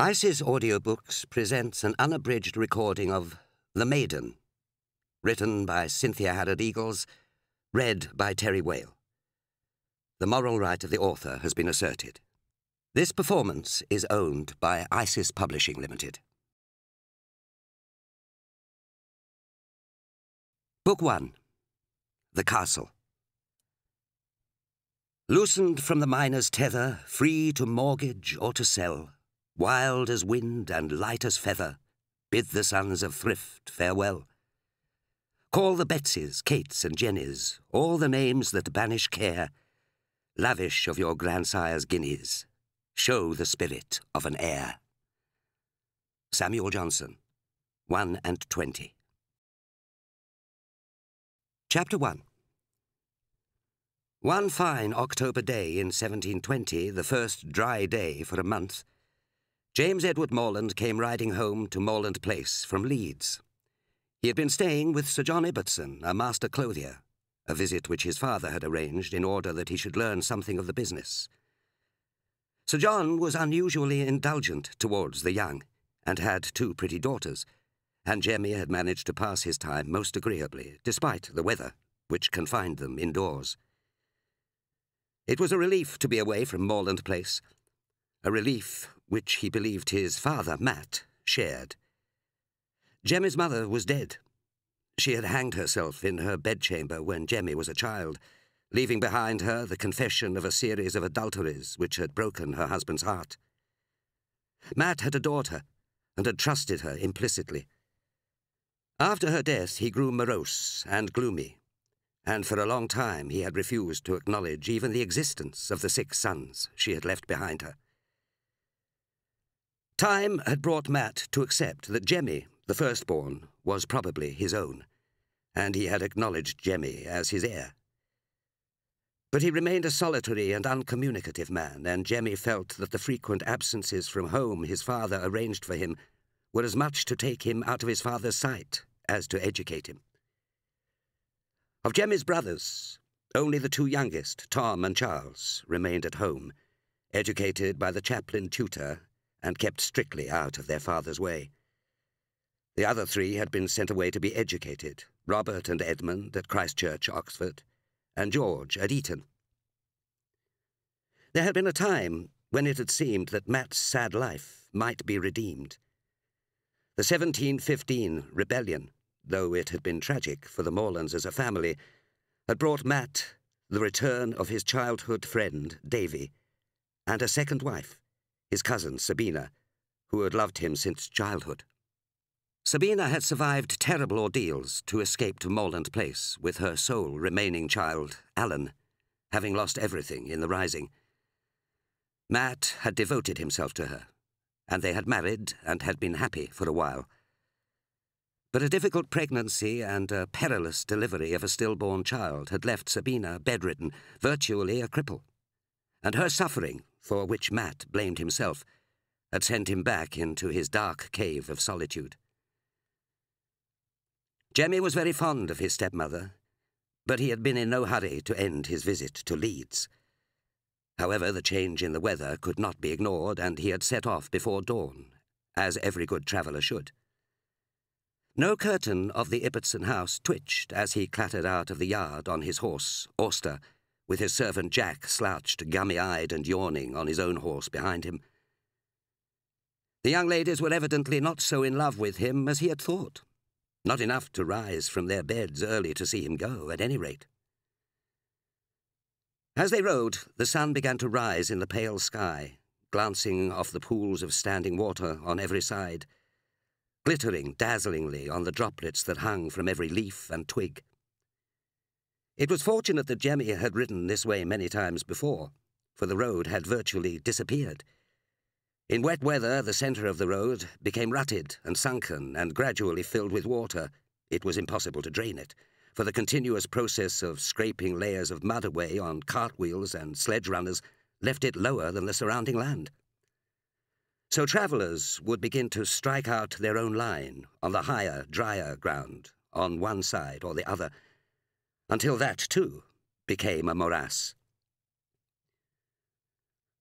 Isis Audiobooks presents an unabridged recording of The Maiden, written by Cynthia Harrod-Eagles, read by Terry Whale. The moral right of the author has been asserted. This performance is owned by Isis Publishing Limited. Book 1. The Castle. Loosened from the miner's tether, free to mortgage or to sell, wild as wind and light as feather, bid the sons of thrift farewell. Call the Betseys, Kates and Jennies, all the names that banish care. Lavish of your grandsire's guineas, show the spirit of an heir. Samuel Johnson, 1 and 20. Chapter 1. One fine October day in 1720, the first dry day for a month, James Edward Morland came riding home to Morland Place from Leeds. He had been staying with Sir John Ibbotson, a master clothier, a visit which his father had arranged in order that he should learn something of the business. Sir John was unusually indulgent towards the young, and had 2 pretty daughters, and Jemmy had managed to pass his time most agreeably, despite the weather, which confined them indoors. It was a relief to be away from Morland Place, a relief which he believed his father, Matt, shared. Jemmy's mother was dead. She had hanged herself in her bedchamber when Jemmy was a child, leaving behind her the confession of a series of adulteries which had broken her husband's heart. Matt had adored her and had trusted her implicitly. After her death, he grew morose and gloomy, and for a long time he had refused to acknowledge even the existence of the 6 sons she had left behind her. Time had brought Matt to accept that Jemmy, the firstborn, was probably his own, and he had acknowledged Jemmy as his heir. But he remained a solitary and uncommunicative man, and Jemmy felt that the frequent absences from home his father arranged for him were as much to take him out of his father's sight as to educate him. Of Jemmy's brothers, only the 2 youngest, Tom and Charles, remained at home, educated by the chaplain tutor, and kept strictly out of their father's way. The other 3 had been sent away to be educated, Robert and Edmund at Christ Church, Oxford, and George at Eton. There had been a time when it had seemed that Matt's sad life might be redeemed. The 1715 rebellion, though it had been tragic for the Morlands as a family, had brought Matt the return of his childhood friend, Davy, and a second wife, his cousin Sabina, who had loved him since childhood. Sabina had survived terrible ordeals to escape to Morland Place, with her sole remaining child, Alan, having lost everything in the rising. Matt had devoted himself to her, and they had married and had been happy for a while. But a difficult pregnancy and a perilous delivery of a stillborn child had left Sabina bedridden, virtually a cripple, and her suffering, for which Matt blamed himself, had sent him back into his dark cave of solitude. Jemmy was very fond of his stepmother, but he had been in no hurry to end his visit to Leeds. However, the change in the weather could not be ignored, and he had set off before dawn, as every good traveller should. No curtain of the Ibbotson house twitched as he clattered out of the yard on his horse, Auster, with his servant Jack slouched, gummy-eyed and yawning, on his own horse behind him. The young ladies were evidently not so in love with him as he had thought. Not enough to rise from their beds early to see him go, at any rate. As they rode, the sun began to rise in the pale sky, glancing off the pools of standing water on every side, glittering dazzlingly on the droplets that hung from every leaf and twig. It was fortunate that Jemmy had ridden this way many times before, for the road had virtually disappeared. In wet weather, the centre of the road became rutted and sunken and gradually filled with water. It was impossible to drain it, for the continuous process of scraping layers of mud away on cartwheels and sledge runners left it lower than the surrounding land. So travellers would begin to strike out their own line on the higher, drier ground, on one side or the other, until that, too, became a morass.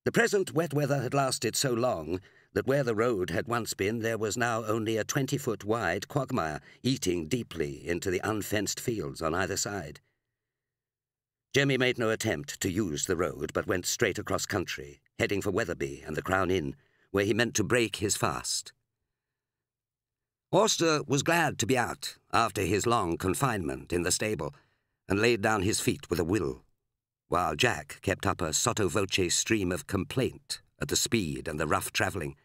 The present wet weather had lasted so long that where the road had once been there was now only a 20-foot wide quagmire eating deeply into the unfenced fields on either side. Jemmy made no attempt to use the road but went straight across country, heading for Wetherby and the Crown Inn, where he meant to break his fast. Auster was glad to be out after his long confinement in the stable and laid down his feet with a will, while Jack kept up a sotto voce stream of complaint at the speed and the rough travelling.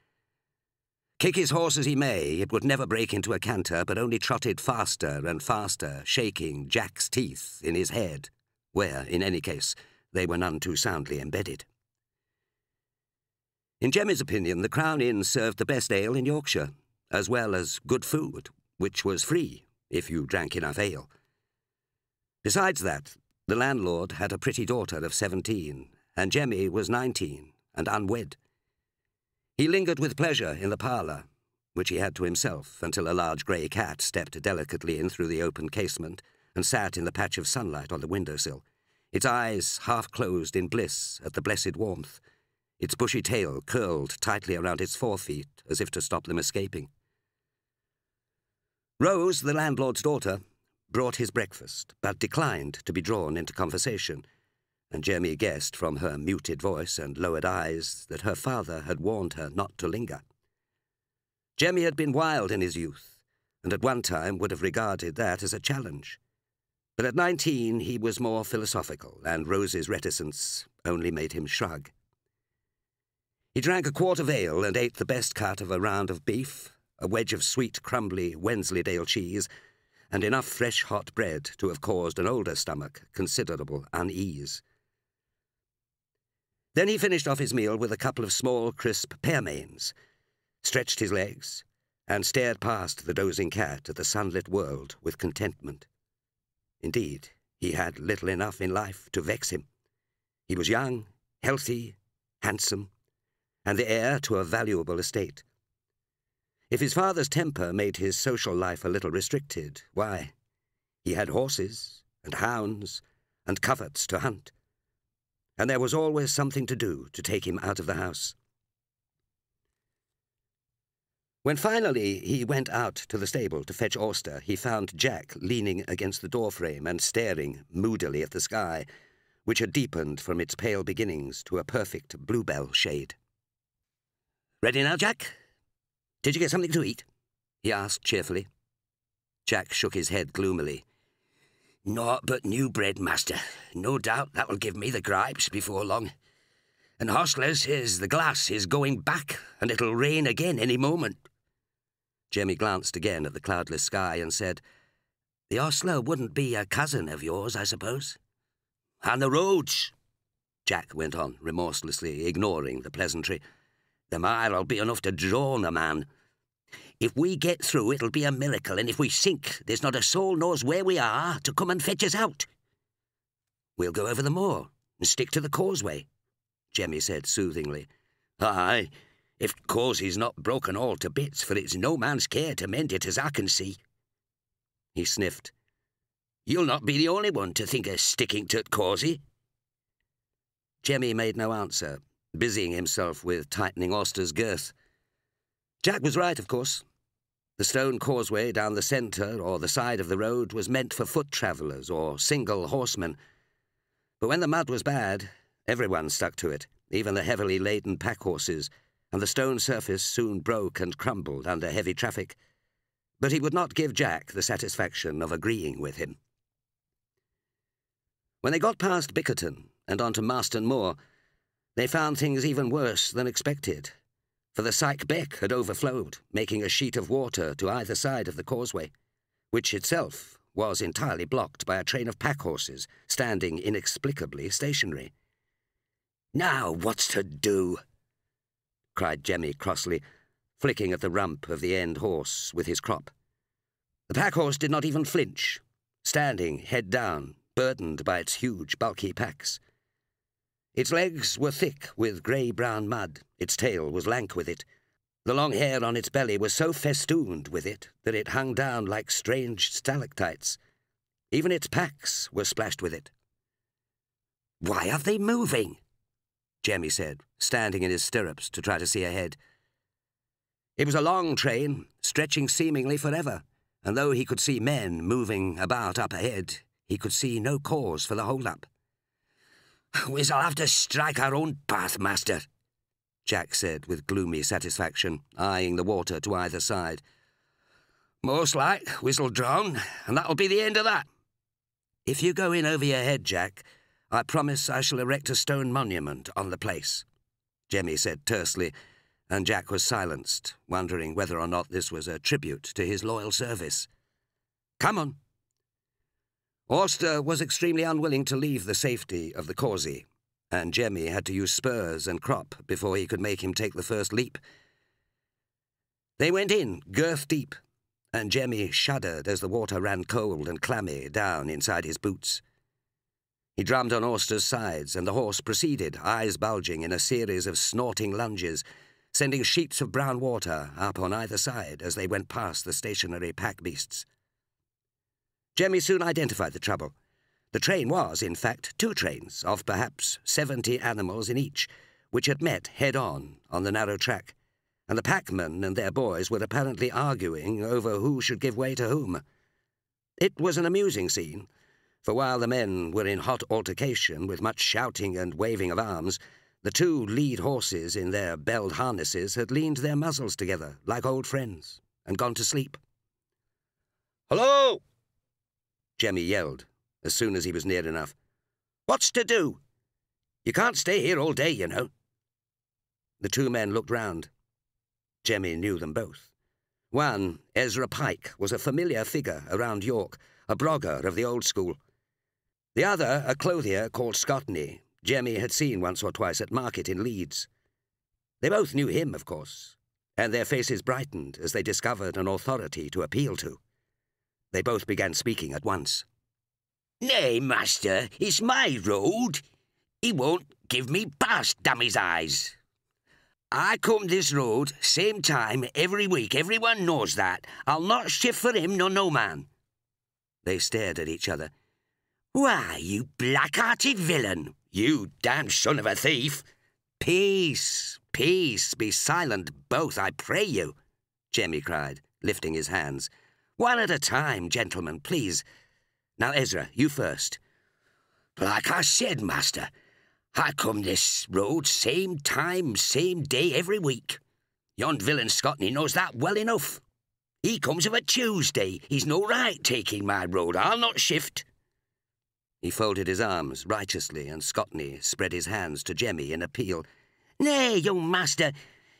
Kick his horse as he may, it would never break into a canter, but only trotted faster and faster, shaking Jack's teeth in his head, where, in any case, they were none too soundly embedded. In Jemmy's opinion, the Crown Inn served the best ale in Yorkshire, as well as good food, which was free if you drank enough ale. Besides that, the landlord had a pretty daughter of 17, and Jemmy was 19 and unwed. He lingered with pleasure in the parlour, which he had to himself until a large grey cat stepped delicately in through the open casement and sat in the patch of sunlight on the windowsill, its eyes half closed in bliss at the blessed warmth, its bushy tail curled tightly around its forefeet as if to stop them escaping. Rose, the landlord's daughter, brought his breakfast, but declined to be drawn into conversation, and Jemmy guessed from her muted voice and lowered eyes that her father had warned her not to linger. Jemmy had been wild in his youth, and at one time would have regarded that as a challenge. But at 19 he was more philosophical, and Rose's reticence only made him shrug. He drank a quart of ale and ate the best cut of a round of beef, a wedge of sweet, crumbly Wensleydale cheese, and enough fresh hot bread to have caused an older stomach considerable unease. Then he finished off his meal with a couple of small, crisp pear mains, stretched his legs, and stared past the dozing cat at the sunlit world with contentment. Indeed, he had little enough in life to vex him. He was young, healthy, handsome, and the heir to a valuable estate. If his father's temper made his social life a little restricted, why, he had horses and hounds and coverts to hunt, and there was always something to do to take him out of the house. When finally he went out to the stable to fetch Auster, he found Jack leaning against the doorframe and staring moodily at the sky, which had deepened from its pale beginnings to a perfect bluebell shade. "Ready now, Jack? Did you get something to eat?" he asked cheerfully. Jack shook his head gloomily. "Naught but new bread, master. No doubt that will give me the gripes before long. And Hostler says the glass is going back and it'll rain again any moment." Jemmy glanced again at the cloudless sky and said, "The hostler wouldn't be a cousin of yours, I suppose?" "And the roads," Jack went on, remorselessly ignoring the pleasantry. "The mile'll be enough to drown a man. If we get through, it'll be a miracle, and if we sink, there's not a soul knows where we are to come and fetch us out." "We'll go over the moor and stick to the causeway," Jemmy said soothingly. "Aye, if causey's not broken all to bits, for it's no man's care to mend it as I can see." He sniffed. "You'll not be the only one to think of sticking to causey." Jemmy made no answer, busying himself with tightening Auster's girth. Jack was right, of course. The stone causeway down the centre or the side of the road was meant for foot travellers or single horsemen. But when the mud was bad, everyone stuck to it, even the heavily laden pack horses, and the stone surface soon broke and crumbled under heavy traffic. But he would not give Jack the satisfaction of agreeing with him. When they got past Bickerton and onto Marston Moor, they found things even worse than expected, for the Syke Beck had overflowed, making a sheet of water to either side of the causeway, which itself was entirely blocked by a train of pack horses standing inexplicably stationary. "Now what's to do?" cried Jemmy crossly, flicking at the rump of the end horse with his crop. The pack horse did not even flinch, standing head down, burdened by its huge, bulky packs. Its legs were thick with grey-brown mud, its tail was lank with it. The long hair on its belly was so festooned with it that it hung down like strange stalactites. Even its packs were splashed with it. "Why are they moving?" Jemmy said, standing in his stirrups to try to see ahead. It was a long train, stretching seemingly forever, and though he could see men moving about up ahead, he could see no cause for the hold-up. "We shall have to strike our own path, master," Jack said with gloomy satisfaction, eyeing the water to either side. "Most like we shall drown, and that'll be the end of that." "If you go in over your head, Jack, I promise I shall erect a stone monument on the place," Jemmy said tersely, and Jack was silenced, wondering whether or not this was a tribute to his loyal service. "Come on." Auster was extremely unwilling to leave the safety of the causey, and Jemmy had to use spurs and crop before he could make him take the first leap. They went in, girth deep, and Jemmy shuddered as the water ran cold and clammy down inside his boots. He drummed on Auster's sides, and the horse proceeded, eyes bulging in a series of snorting lunges, sending sheets of brown water up on either side as they went past the stationary pack beasts. Jemmy soon identified the trouble. The train was, in fact, two trains of perhaps 70 animals in each, which had met head-on on the narrow track, and the packmen and their boys were apparently arguing over who should give way to whom. It was an amusing scene, for while the men were in hot altercation with much shouting and waving of arms, the two lead horses in their belled harnesses had leaned their muzzles together like old friends and gone to sleep. "Hello!" Jemmy yelled, as soon as he was near enough. "What's to do? You can't stay here all day, you know." The two men looked round. Jemmy knew them both. One, Ezra Pike, was a familiar figure around York, a brogger of the old school. The other, a clothier called Scotney, Jemmy had seen once or twice at market in Leeds. They both knew him, of course, and their faces brightened as they discovered an authority to appeal to. They both began speaking at once. "Nay, master, it's my road. He won't give me pass, damn his eyes. I come this road, same time, every week. Everyone knows that. I'll not shift for him nor no man." They stared at each other. "Why, you black-hearted villain, you damned son of a thief." "Peace, peace, be silent both, I pray you," Jemmy cried, lifting his hands. "One at a time, gentlemen, please. Now, Ezra, you first." "Like I said, master, I come this road same time, same day every week. Yon villain Scotney knows that well enough. He comes of a Tuesday. He's no right taking my road. I'll not shift." He folded his arms righteously, and Scotney spread his hands to Jemmy in appeal. "Nay, young master,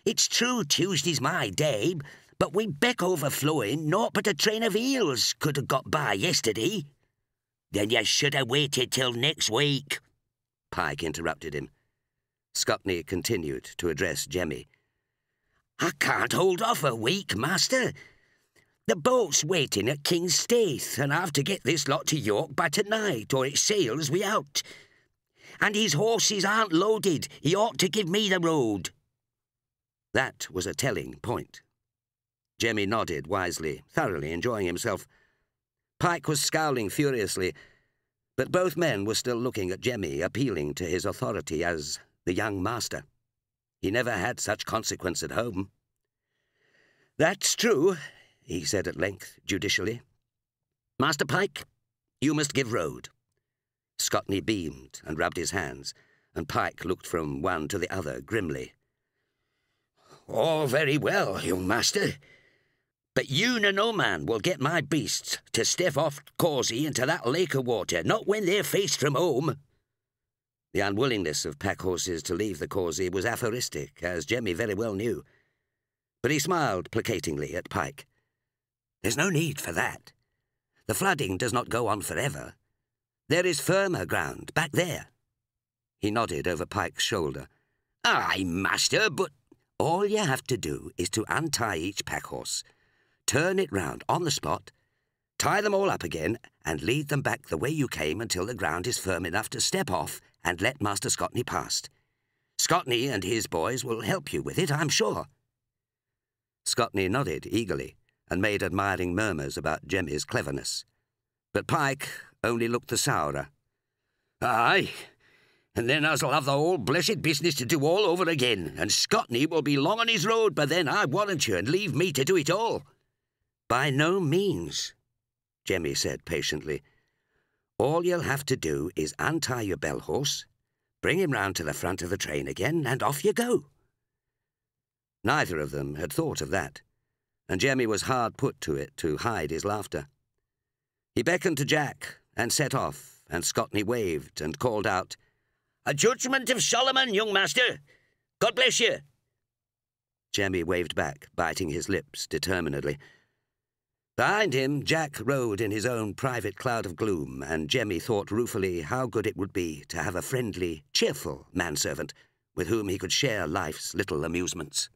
it's true Tuesday's my day, but we beck overflowing, naught but a train of eels could have got by yesterday." "Then you should have waited till next week," Pike interrupted him. Scotney continued to address Jemmy. "I can't hold off a week, master. The boat's waiting at King's Staithe, and I've to get this lot to York by tonight, or it sails we out. And his horses aren't loaded. He ought to give me the road." That was a telling point. Jemmy nodded wisely, thoroughly enjoying himself. Pike was scowling furiously, but both men were still looking at Jemmy, appealing to his authority as the young master. He never had such consequence at home. "That's true," he said at length, judicially. "Master Pike, you must give road." Scotney beamed and rubbed his hands, and Pike looked from one to the other grimly. "All very well, young master, but you nor no man will get my beasts to step off causey into that lake of water, not when they're faced from home." The unwillingness of pack horses to leave the causey was aphoristic, as Jemmy very well knew. But he smiled placatingly at Pike. "There's no need for that. The flooding does not go on forever. There is firmer ground back there." He nodded over Pike's shoulder. "Aye, master, but—" "All you have to do is to untie each pack horse, turn it round on the spot, tie them all up again, and lead them back the way you came until the ground is firm enough to step off and let Master Scotney past. Scotney and his boys will help you with it, I'm sure." Scotney nodded eagerly and made admiring murmurs about Jemmy's cleverness. But Pike only looked the sourer. "Aye, and then us'll have the whole blessed business to do all over again, and Scotney will be long on his road by then, I warrant you, and leave me to do it all." "By no means," Jemmy said patiently. "All you'll have to do is untie your bell horse, bring him round to the front of the train again, and off you go." Neither of them had thought of that, and Jemmy was hard put to it to hide his laughter. He beckoned to Jack and set off, and Scotney waved and called out, "A judgment of Solomon, young master! God bless you!" Jemmy waved back, biting his lips determinedly. Behind him, Jack rode in his own private cloud of gloom, and Jemmy thought ruefully how good it would be to have a friendly, cheerful manservant with whom he could share life's little amusements.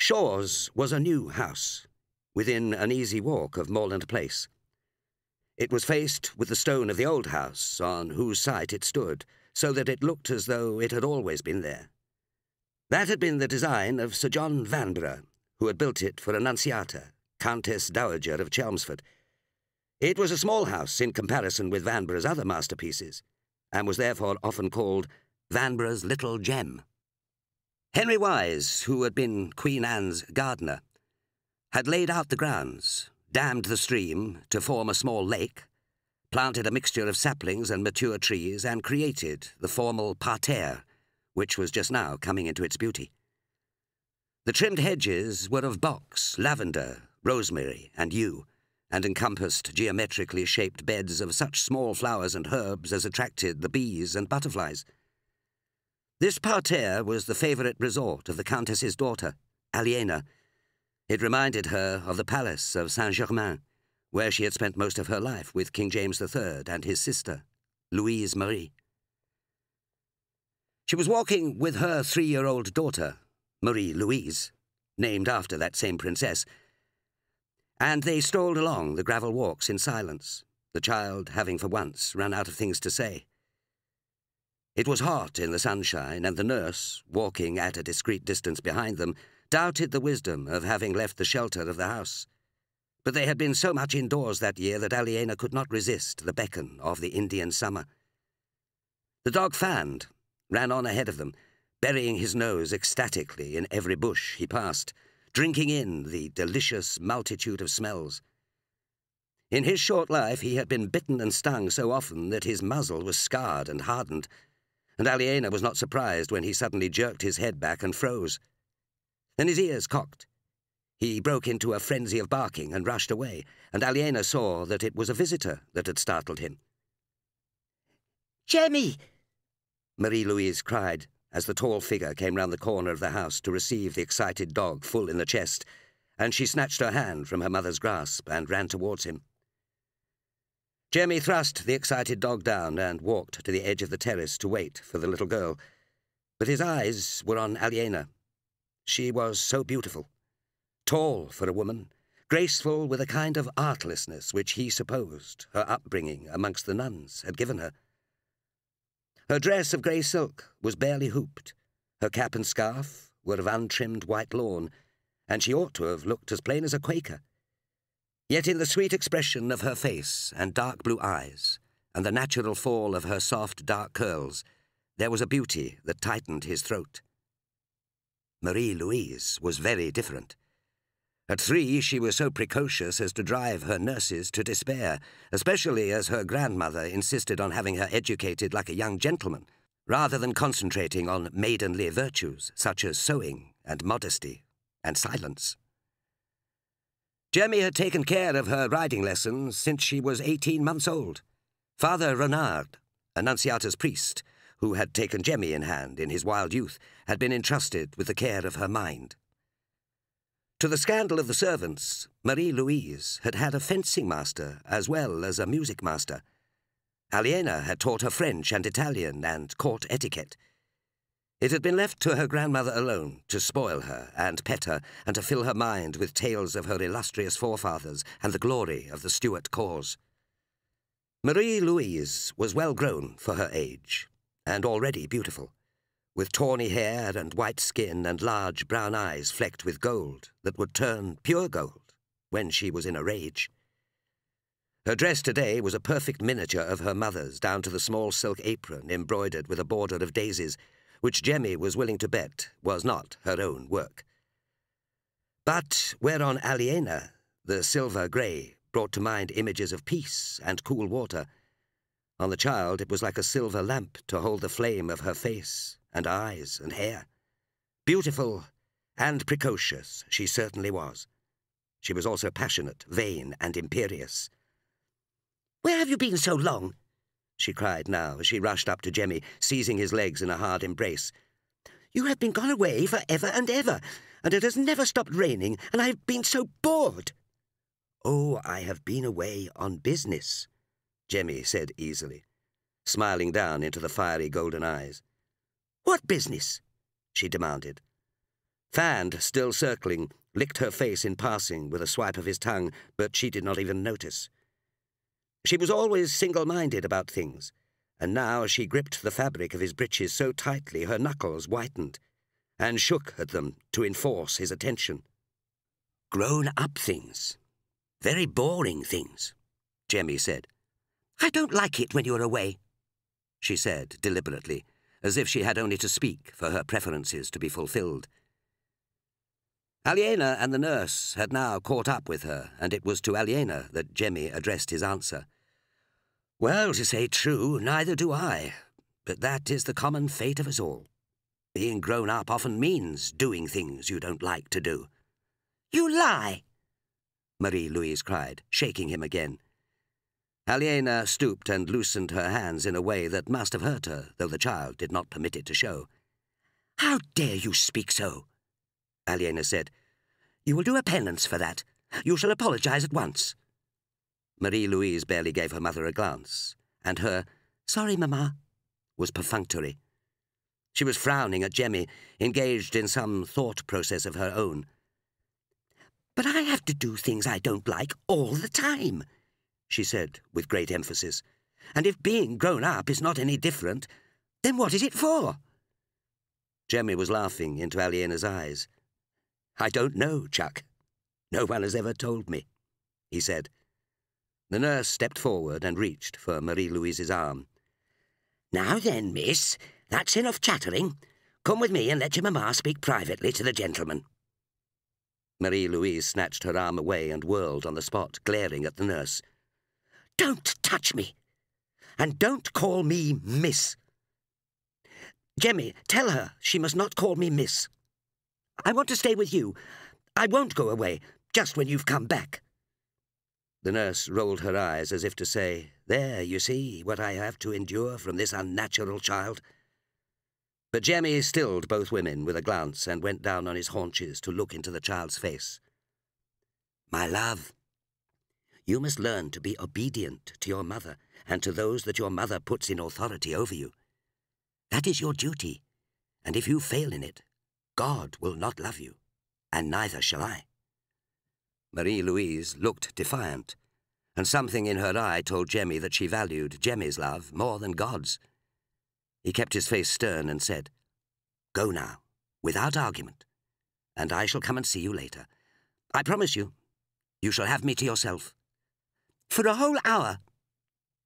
Shaw's was a new house, within an easy walk of Morland Place. It was faced with the stone of the old house on whose site it stood, so that it looked as though it had always been there. That had been the design of Sir John Vanbrugh, who had built it for Annunziata, Countess Dowager of Chelmsford. It was a small house in comparison with Vanbrugh's other masterpieces, and was therefore often called Vanbrugh's Little Gem. Henry Wise, who had been Queen Anne's gardener, had laid out the grounds, dammed the stream to form a small lake, planted a mixture of saplings and mature trees, and created the formal parterre, which was just now coming into its beauty. The trimmed hedges were of box, lavender, rosemary, and yew, and encompassed geometrically shaped beds of such small flowers and herbs as attracted the bees and butterflies. This parterre was the favourite resort of the Countess's daughter, Aliena. It reminded her of the palace of Saint-Germain, where she had spent most of her life with King James III and his sister, Louise Marie. She was walking with her 3-year-old daughter, Marie-Louise, named after that same princess, and they strolled along the gravel walks in silence, the child having for once run out of things to say. It was hot in the sunshine, and the nurse, walking at a discreet distance behind them, doubted the wisdom of having left the shelter of the house. But they had been so much indoors that year that Aliena could not resist the beckon of the Indian summer. The dog Fand ran on ahead of them, burying his nose ecstatically in every bush he passed, drinking in the delicious multitude of smells. In his short life he had been bitten and stung so often that his muzzle was scarred and hardened, and Aliena was not surprised when he suddenly jerked his head back and froze. Then his ears cocked. He broke into a frenzy of barking and rushed away, and Aliena saw that it was a visitor that had startled him. "Jemmy!" Marie-Louise cried, as the tall figure came round the corner of the house to receive the excited dog full in the chest, and she snatched her hand from her mother's grasp and ran towards him. Jemmy thrust the excited dog down and walked to the edge of the terrace to wait for the little girl, but his eyes were on Aliena. She was so beautiful, tall for a woman, graceful with a kind of artlessness which he supposed her upbringing amongst the nuns had given her. Her dress of grey silk was barely hooped, her cap and scarf were of untrimmed white lawn, and she ought to have looked as plain as a Quaker. Yet in the sweet expression of her face and dark blue eyes, and the natural fall of her soft dark curls, there was a beauty that tightened his throat. Marie-Louise was very different. At 3 she was so precocious as to drive her nurses to despair, especially as her grandmother insisted on having her educated like a young gentleman, rather than concentrating on maidenly virtues such as sewing and modesty and silence. Jemmy had taken care of her riding lessons since she was 18 months old. Father Renard, Annunziata's priest, who had taken Jemmy in hand in his wild youth, had been entrusted with the care of her mind. To the scandal of the servants, Marie-Louise had had a fencing master as well as a music master. Aliena had taught her French and Italian and court etiquette. It had been left to her grandmother alone to spoil her and pet her and to fill her mind with tales of her illustrious forefathers and the glory of the Stuart cause. Marie-Louise was well grown for her age and already beautiful, with tawny hair and white skin and large brown eyes flecked with gold that would turn pure gold when she was in a rage. Her dress today was a perfect miniature of her mother's, down to the small silk apron embroidered with a border of daisies, which Jemmy was willing to bet was not her own work. But whereon Aliena, the silver grey, brought to mind images of peace and cool water, on the child it was like a silver lamp to hold the flame of her face and eyes and hair. Beautiful and precocious she certainly was. She was also passionate, vain, and imperious. "Where have you been so long?" she cried now as she rushed up to Jemmy, seizing his legs in a hard embrace. "You have been gone away for ever and ever, and it has never stopped raining, and I have been so bored." "Oh, I have been away on business," Jemmy said easily, smiling down into the fiery golden eyes. "What business?" she demanded. Fand, still circling, licked her face in passing with a swipe of his tongue, but she did not even notice. She was always single-minded about things, and now she gripped the fabric of his breeches so tightly her knuckles whitened, and shook at them to enforce his attention. "Grown-up things. Very boring things," Jemmy said. "I don't like it when you're away," she said deliberately, as if she had only to speak for her preferences to be fulfilled. Aliena and the nurse had now caught up with her, and it was to Aliena that Jemmy addressed his answer. "Well, to say true, neither do I, but that is the common fate of us all. Being grown up often means doing things you don't like to do." "You lie!" Marie-Louise cried, shaking him again. Aliena stooped and loosened her hands in a way that must have hurt her, though the child did not permit it to show. "How dare you speak so?" Aliena said. "You will do a penance for that. You shall apologise at once." Marie-Louise barely gave her mother a glance, and her "Sorry, Mamma" was perfunctory. She was frowning at Jemmy, engaged in some thought process of her own. "But I have to do things I don't like all the time," she said with great emphasis. "And if being grown up is not any different, then what is it for?" Jemmy was laughing into Aliena's eyes. "I don't know, Chuck. No one has ever told me," he said. The nurse stepped forward and reached for Marie-Louise's arm. "Now then, miss, that's enough chattering. Come with me and let your mamma speak privately to the gentleman." Marie-Louise snatched her arm away and whirled on the spot, glaring at the nurse. "Don't touch me! And don't call me Miss! Jemmy, tell her she must not call me Miss. I want to stay with you. I won't go away, just when you've come back." The nurse rolled her eyes as if to say, "There, you see what I have to endure from this unnatural child." But Jemmy stilled both women with a glance and went down on his haunches to look into the child's face. "My love, you must learn to be obedient to your mother and to those that your mother puts in authority over you. That is your duty, and if you fail in it, God will not love you, and neither shall I." Marie-Louise looked defiant, and something in her eye told Jemmy that she valued Jemmy's love more than God's. He kept his face stern and said, "Go now, without argument, and I shall come and see you later. I promise you, you shall have me to yourself." "For a whole hour,"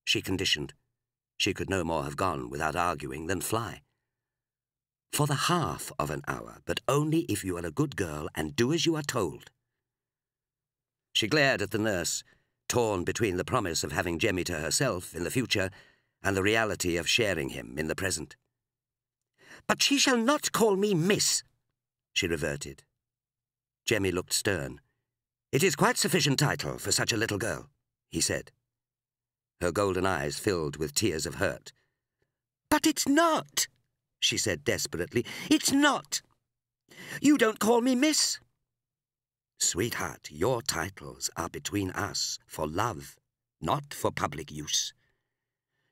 she conditioned. She could no more have gone without arguing than fly. "For the half of an hour, but only if you are a good girl and do as you are told." She glared at the nurse, torn between the promise of having Jemmy to herself in the future and the reality of sharing him in the present. "But she shall not call me Miss," she reverted. Jemmy looked stern. "It is quite sufficient title for such a little girl," he said. Her golden eyes filled with tears of hurt. "But it's not," she said desperately. "It's not. You don't call me Miss." "Sweetheart, your titles are between us for love, not for public use.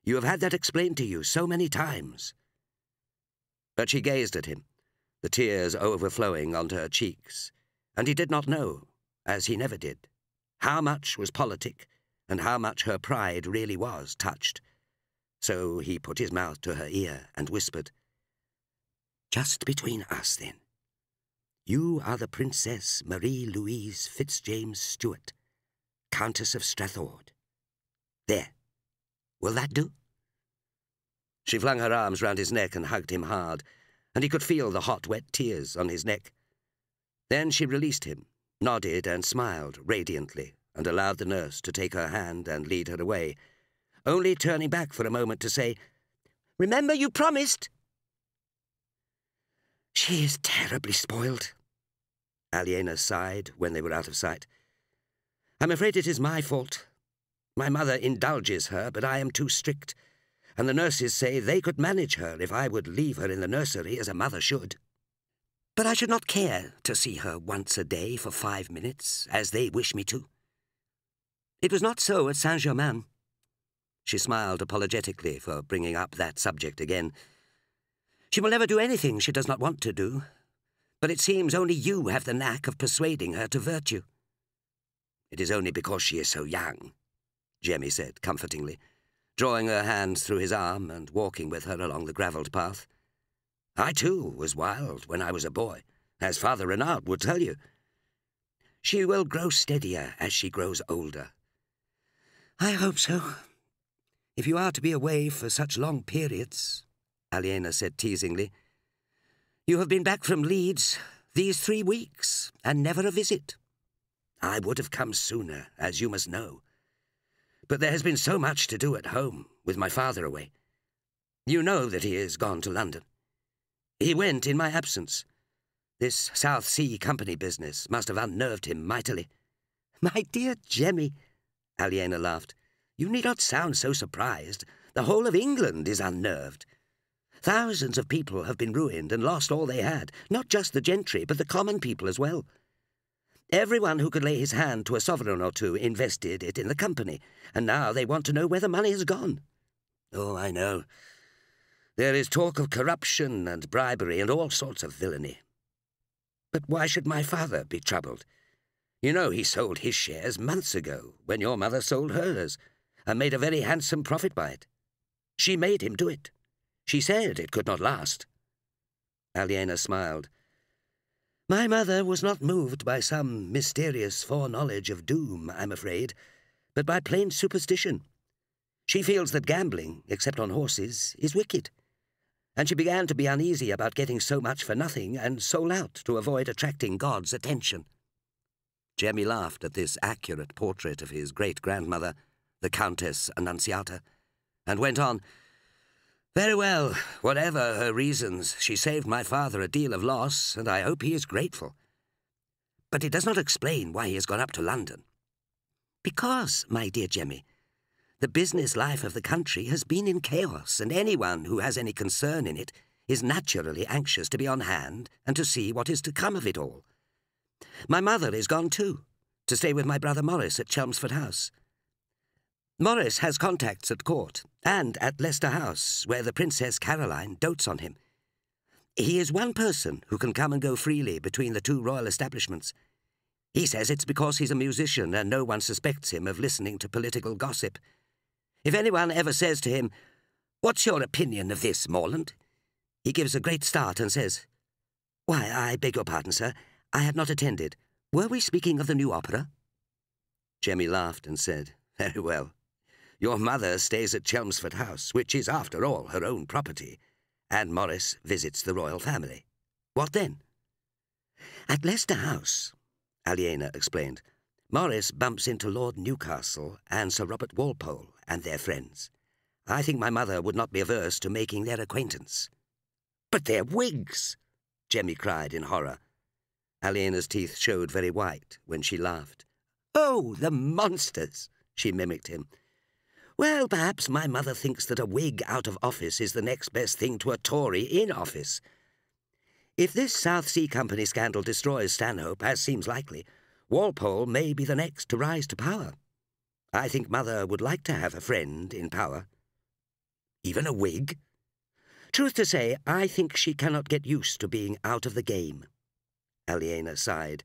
You have had that explained to you so many times." But she gazed at him, the tears overflowing onto her cheeks, and he did not know, as he never did, how much was politic and how much her pride really was touched. So he put his mouth to her ear and whispered, "Just between us, then. You are the Princess Marie-Louise Fitzjames Stuart, Countess of Strathord, There. Will that do?" She flung her arms round his neck and hugged him hard, and he could feel the hot, wet tears on his neck. Then she released him, nodded and smiled radiantly, and allowed the nurse to take her hand and lead her away, only turning back for a moment to say, "Remember you promised." "She is terribly spoiled," Aliena sighed when they were out of sight. "I'm afraid it is my fault. My mother indulges her, but I am too strict, and the nurses say they could manage her if I would leave her in the nursery as a mother should. But I should not care to see her once a day for 5 minutes, as they wish me to. It was not so at Saint-Germain." She smiled apologetically for bringing up that subject again. "She will never do anything she does not want to do, but it seems only you have the knack of persuading her to virtue." "It is only because she is so young," Jemmy said comfortingly, drawing her hands through his arm and walking with her along the gravelled path. "I, too, was wild when I was a boy, as Father Renard will tell you. She will grow steadier as she grows older." "I hope so. If you are to be away for such long periods," Aliena said teasingly. "You have been back from Leeds these 3 weeks, and never a visit." "I would have come sooner, as you must know. But there has been so much to do at home, with my father away. You know that he has gone to London. He went in my absence. This South Sea Company business must have unnerved him mightily." "My dear Jemmy," Aliena laughed, "you need not sound so surprised. The whole of England is unnerved. Thousands of people have been ruined and lost all they had, not just the gentry, but the common people as well. Everyone who could lay his hand to a sovereign or two invested it in the company, and now they want to know where the money has gone." "Oh, I know. There is talk of corruption and bribery and all sorts of villainy. But why should my father be troubled? You know he sold his shares months ago, when your mother sold hers, and made a very handsome profit by it. She made him do it. She said it could not last." Aliena smiled. "My mother was not moved by some mysterious foreknowledge of doom, I'm afraid, but by plain superstition. She feels that gambling, except on horses, is wicked, and she began to be uneasy about getting so much for nothing and sold out to avoid attracting God's attention." Jemmy laughed at this accurate portrait of his great-grandmother, the Countess Annunziata, and went on, "Very well, whatever her reasons, she saved my father a deal of loss, and I hope he is grateful. But it does not explain why he has gone up to London." "Because, my dear Jemmy, the business life of the country has been in chaos, and anyone who has any concern in it is naturally anxious to be on hand and to see what is to come of it all. My mother is gone too, to stay with my brother Maurice at Chelmsford House. Maurice has contacts at court and at Leicester House, where the Princess Caroline dotes on him. He is one person who can come and go freely between the two royal establishments. He says it's because he's a musician and no one suspects him of listening to political gossip. If anyone ever says to him, 'What's your opinion of this, Morland?' he gives a great start and says, 'Why, I beg your pardon, sir, I had not attended. Were we speaking of the new opera?'" Jemmy laughed and said, "Very well. Your mother stays at Chelmsford House, which is, after all, her own property, and Maurice visits the royal family. What then?" "At Leicester House," Aliena explained, "Maurice bumps into Lord Newcastle and Sir Robert Walpole and their friends. I think my mother would not be averse to making their acquaintance." "But they're Whigs!" Jemmy cried in horror. Aliena's teeth showed very white when she laughed. "Oh, the monsters!" she mimicked him. "Well, perhaps my mother thinks that a Whig out of office is the next best thing to a Tory in office. If this South Sea Company scandal destroys Stanhope, as seems likely, Walpole may be the next to rise to power. I think mother would like to have a friend in power." "Even a Whig?" "Truth to say, I think she cannot get used to being out of the game." Aliena sighed.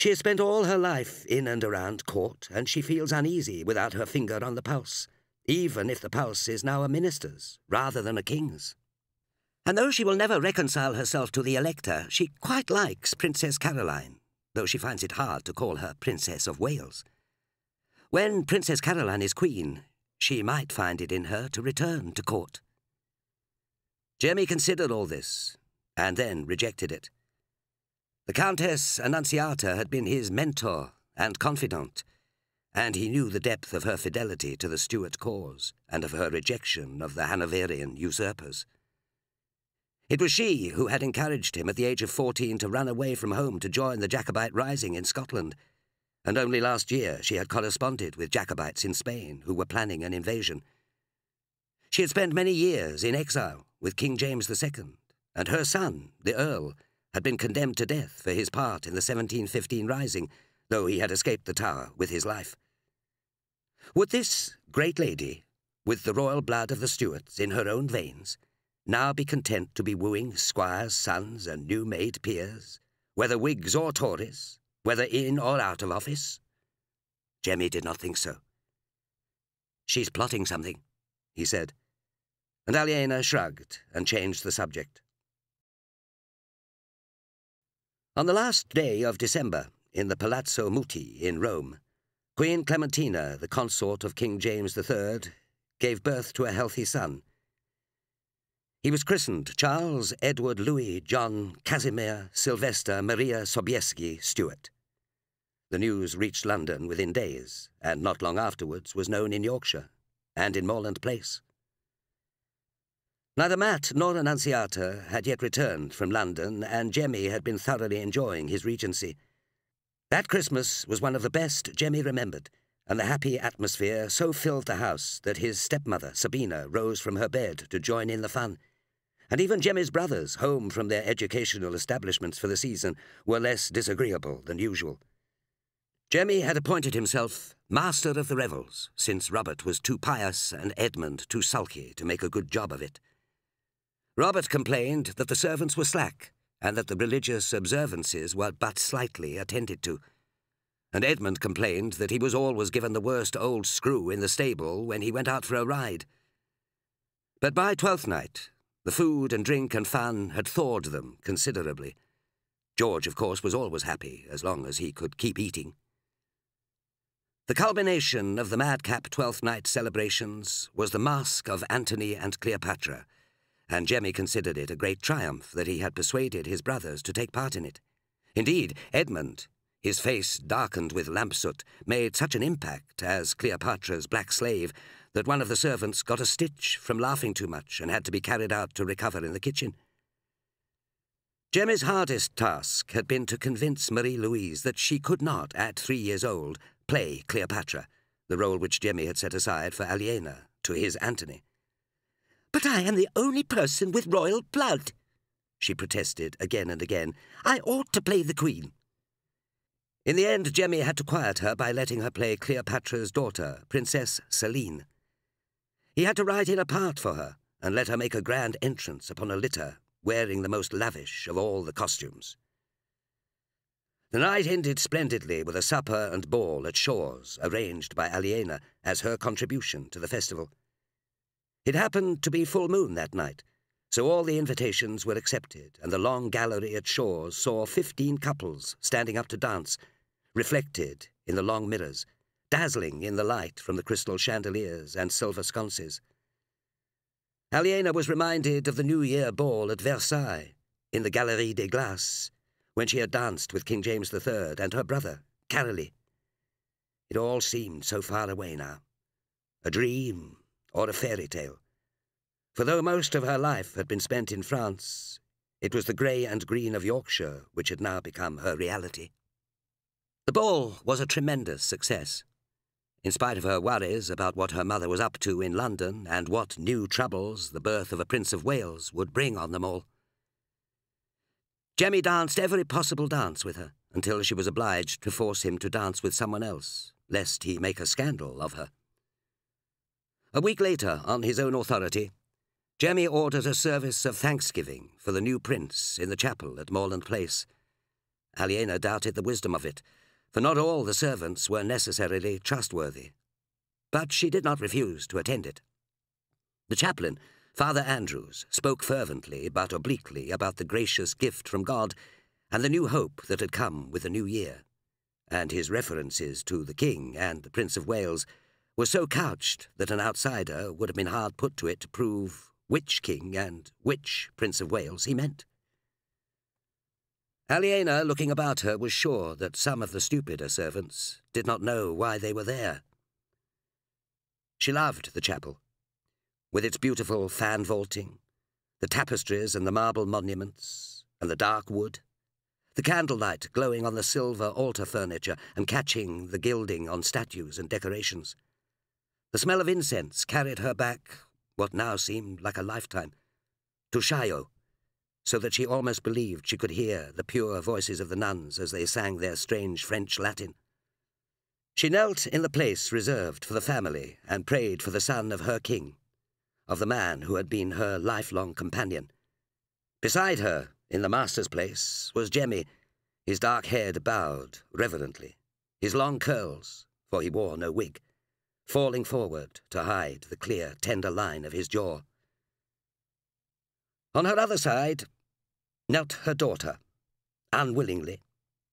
"She has spent all her life in and around court, and she feels uneasy without her finger on the pulse, even if the pulse is now a minister's rather than a king's. And though she will never reconcile herself to the elector, she quite likes Princess Caroline, though she finds it hard to call her Princess of Wales. When Princess Caroline is queen, she might find it in her to return to court. Jemmy considered all this, and then rejected it. The Countess Annunziata had been his mentor and confidant, and he knew the depth of her fidelity to the Stuart cause and of her rejection of the Hanoverian usurpers. It was she who had encouraged him at the age of 14 to run away from home to join the Jacobite rising in Scotland, and only last year she had corresponded with Jacobites in Spain who were planning an invasion. She had spent many years in exile with King James II, and her son, the Earl, had been condemned to death for his part in the 1715 rising, though he had escaped the Tower with his life. Would this great lady, with the royal blood of the Stuarts in her own veins, now be content to be wooing squires' sons and new-made peers, whether Whigs or Tories, whether in or out of office? Jemmy did not think so. "She's plotting something," he said, and Aliena shrugged and changed the subject. On the last day of December, in the Palazzo Muti in Rome, Queen Clementina, the consort of King James III, gave birth to a healthy son. He was christened Charles Edward Louis John Casimir Sylvester Maria Sobieski Stuart. The news reached London within days, and not long afterwards was known in Yorkshire and in Morland Place. Neither Matt nor Annunziata had yet returned from London, and Jemmy had been thoroughly enjoying his regency. That Christmas was one of the best Jemmy remembered, and the happy atmosphere so filled the house that his stepmother, Sabina, rose from her bed to join in the fun, and even Jemmy's brothers, home from their educational establishments for the season, were less disagreeable than usual. Jemmy had appointed himself master of the revels, since Robert was too pious and Edmund too sulky to make a good job of it. Robert complained that the servants were slack, and that the religious observances were but slightly attended to, and Edmund complained that he was always given the worst old screw in the stable when he went out for a ride. But by Twelfth Night, the food and drink and fun had thawed them considerably. George, of course, was always happy as long as he could keep eating. The culmination of the madcap Twelfth Night celebrations was the masque of Antony and Cleopatra, and Jemmy considered it a great triumph that he had persuaded his brothers to take part in it. Indeed, Edmund, his face darkened with lamp-soot, made such an impact as Cleopatra's black slave that one of the servants got a stitch from laughing too much and had to be carried out to recover in the kitchen. Jemmy's hardest task had been to convince Marie-Louise that she could not, at 3 years old, play Cleopatra, the role which Jemmy had set aside for Aliena, to his Antony. "But I am the only person with royal blood," she protested again and again. "I ought to play the Queen." In the end, Jemmy had to quiet her by letting her play Cleopatra's daughter, Princess Selene. He had to write in a part for her and let her make a grand entrance upon a litter, wearing the most lavish of all the costumes. The night ended splendidly with a supper and ball at Shaw's, arranged by Aliena as her contribution to the festival. It happened to be full moon that night, so all the invitations were accepted, and the long gallery at Shaw's saw 15 couples standing up to dance, reflected in the long mirrors, dazzling in the light from the crystal chandeliers and silver sconces. Aliena was reminded of the New Year ball at Versailles, in the Galerie des Glaces, when she had danced with King James III and her brother, Carolee. It all seemed so far away now, a dream or a fairy tale. For though most of her life had been spent in France, it was the grey and green of Yorkshire which had now become her reality. The ball was a tremendous success. In spite of her worries about what her mother was up to in London and what new troubles the birth of a Prince of Wales would bring on them all, Jemmy danced every possible dance with her until she was obliged to force him to dance with someone else, lest he make a scandal of her. A week later, on his own authority, Jemmy ordered a service of thanksgiving for the new prince in the chapel at Morland Place. Aliena doubted the wisdom of it, for not all the servants were necessarily trustworthy. But she did not refuse to attend it. The chaplain, Father Andrews, spoke fervently but obliquely about the gracious gift from God and the new hope that had come with the new year, and his references to the King and the Prince of Wales were so couched that an outsider would have been hard put to it to prove which King and which Prince of Wales he meant. Aliena, looking about her, was sure that some of the stupider servants did not know why they were there. She loved the chapel, with its beautiful fan vaulting, the tapestries and the marble monuments, and the dark wood, the candlelight glowing on the silver altar furniture and catching the gilding on statues and decorations. The smell of incense carried her back, what now seemed like a lifetime, to Shaw's, so that she almost believed she could hear the pure voices of the nuns as they sang their strange French Latin. She knelt in the place reserved for the family and prayed for the son of her king, of the man who had been her lifelong companion. Beside her, in the master's place, was Jemmy, his dark head bowed reverently, his long curls, for he wore no wig, falling forward to hide the clear, tender line of his jaw. On her other side knelt her daughter, unwillingly,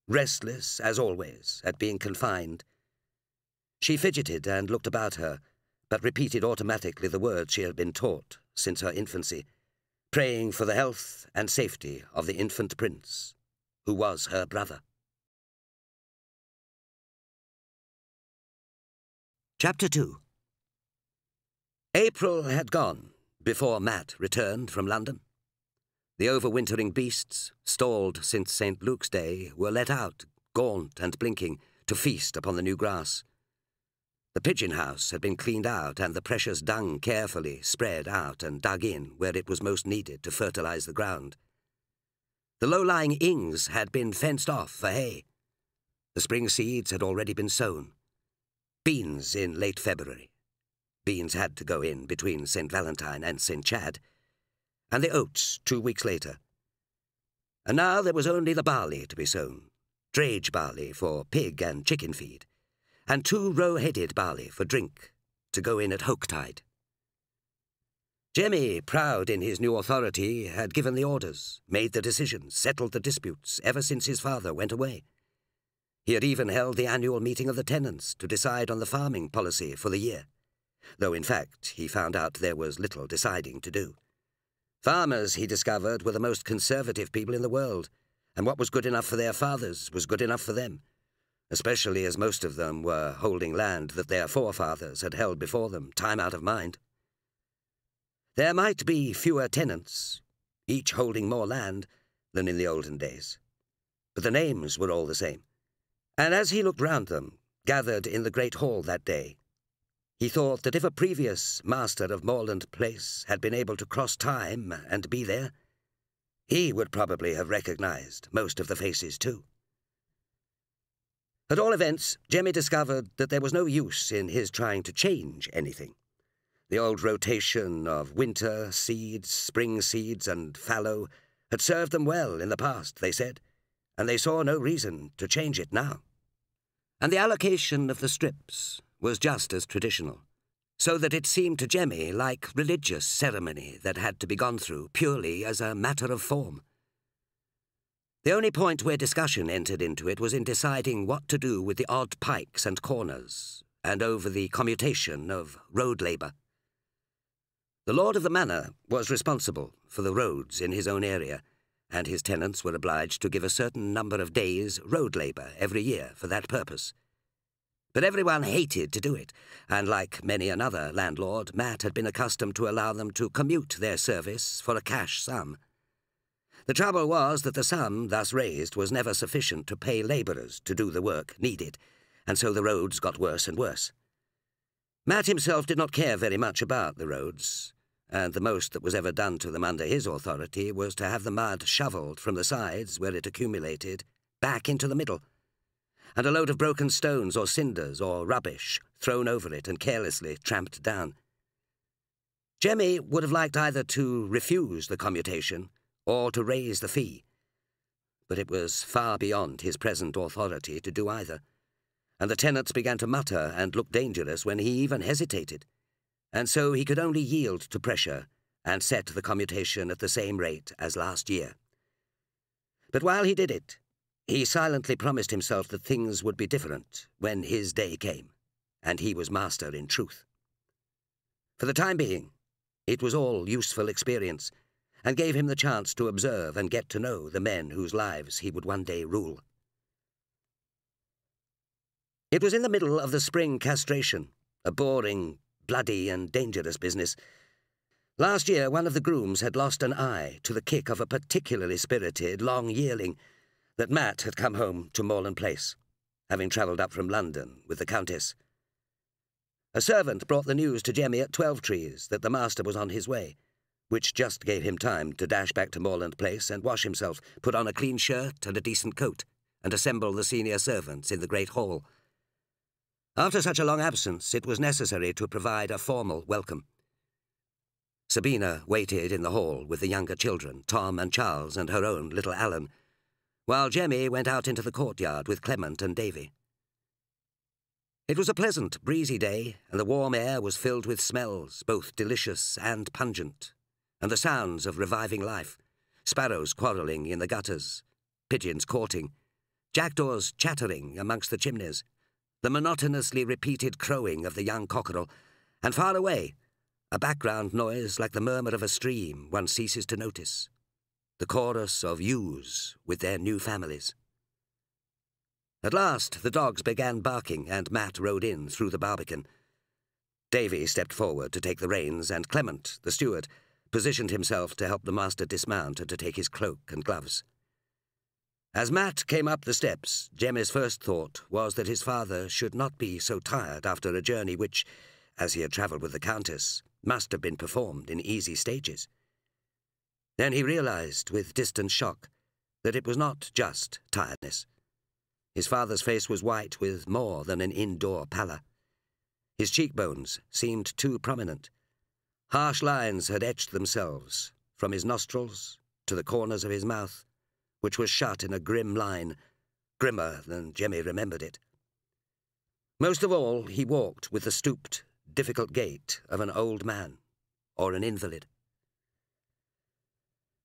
restless as always at being confined. She fidgeted and looked about her, but repeated automatically the words she had been taught since her infancy, praying for the health and safety of the infant prince, who was her brother. Chapter 2. April had gone before Matt returned from London. The overwintering beasts, stalled since St. Luke's Day, were let out, gaunt and blinking, to feast upon the new grass. The pigeon house had been cleaned out and the precious dung carefully spread out and dug in where it was most needed to fertilize the ground. The low-lying ings had been fenced off for hay. The spring seeds had already been sown. Beans in late February. Beans had to go in between St. Valentine and St. Chad. And the oats 2 weeks later. And now there was only the barley to be sown, drage barley for pig and chicken feed, and 2 roe-headed barley for drink, to go in at Hoktide. Jemmy, proud in his new authority, had given the orders, made the decisions, settled the disputes ever since his father went away. He had even held the annual meeting of the tenants to decide on the farming policy for the year, though in fact he found out there was little deciding to do. Farmers, he discovered, were the most conservative people in the world, and what was good enough for their fathers was good enough for them, especially as most of them were holding land that their forefathers had held before them time out of mind. There might be fewer tenants, each holding more land, than in the olden days, but the names were all the same, and as he looked round them, gathered in the great hall that day, he thought that if a previous master of Morland Place had been able to cross time and be there, he would probably have recognised most of the faces too. At all events, Jemmy discovered that there was no use in his trying to change anything. The old rotation of winter seeds, spring seeds, and fallow had served them well in the past, they said, and they saw no reason to change it now. And the allocation of the strips was just as traditional, so that it seemed to Jemmy like religious ceremony that had to be gone through purely as a matter of form. The only point where discussion entered into it was in deciding what to do with the odd pikes and corners, and over the commutation of road labour. The lord of the manor was responsible for the roads in his own area, and his tenants were obliged to give a certain number of days' road labour every year for that purpose. But everyone hated to do it, and like many another landlord, Matt had been accustomed to allow them to commute their service for a cash sum. The trouble was that the sum thus raised was never sufficient to pay labourers to do the work needed, and so the roads got worse and worse. Matt himself did not care very much about the roads, and the most that was ever done to them under his authority was to have the mud shovelled from the sides where it accumulated back into the middle, and a load of broken stones or cinders or rubbish thrown over it and carelessly tramped down. Jemmy would have liked either to refuse the commutation or to raise the fee, but it was far beyond his present authority to do either, and the tenants began to mutter and look dangerous when he even hesitated, and so he could only yield to pressure and set the commutation at the same rate as last year. But while he did it, He silently promised himself that things would be different when his day came, and he was master in truth. For the time being, it was all useful experience, and gave him the chance to observe and get to know the men whose lives he would one day rule. It was in the middle of the spring castration, a boring, bloody and dangerous business. Last year, one of the grooms had lost an eye to the kick of a particularly spirited, long yearling that Matt had come home to Morland Place, having travelled up from London with the Countess. A servant brought the news to Jemmy at 12 Trees that the master was on his way, which just gave him time to dash back to Morland Place and wash himself, put on a clean shirt and a decent coat, and assemble the senior servants in the great hall. After such a long absence, it was necessary to provide a formal welcome. Sabina waited in the hall with the younger children, Tom and Charles and her own little Alan, while Jemmy went out into the courtyard with Clement and Davy. It was a pleasant, breezy day, and the warm air was filled with smells, both delicious and pungent, and the sounds of reviving life, sparrows quarrelling in the gutters, pigeons courting, jackdaws chattering amongst the chimneys, the monotonously repeated crowing of the young cockerel, and far away, a background noise like the murmur of a stream one ceases to notice, the chorus of ewes with their new families. At last the dogs began barking and Matt rode in through the barbican. Davy stepped forward to take the reins and Clement, the steward, positioned himself to help the master dismount and to take his cloak and gloves. As Matt came up the steps, Jemmy's first thought was that his father should not be so tired after a journey which, as he had travelled with the Countess, must have been performed in easy stages. Then he realised, with distant shock, that it was not just tiredness. His father's face was white with more than an indoor pallor. His cheekbones seemed too prominent. Harsh lines had etched themselves from his nostrils to the corners of his mouth, which was shut in a grim line, grimmer than Jemmy remembered it. Most of all, he walked with the stooped, difficult gait of an old man or an invalid.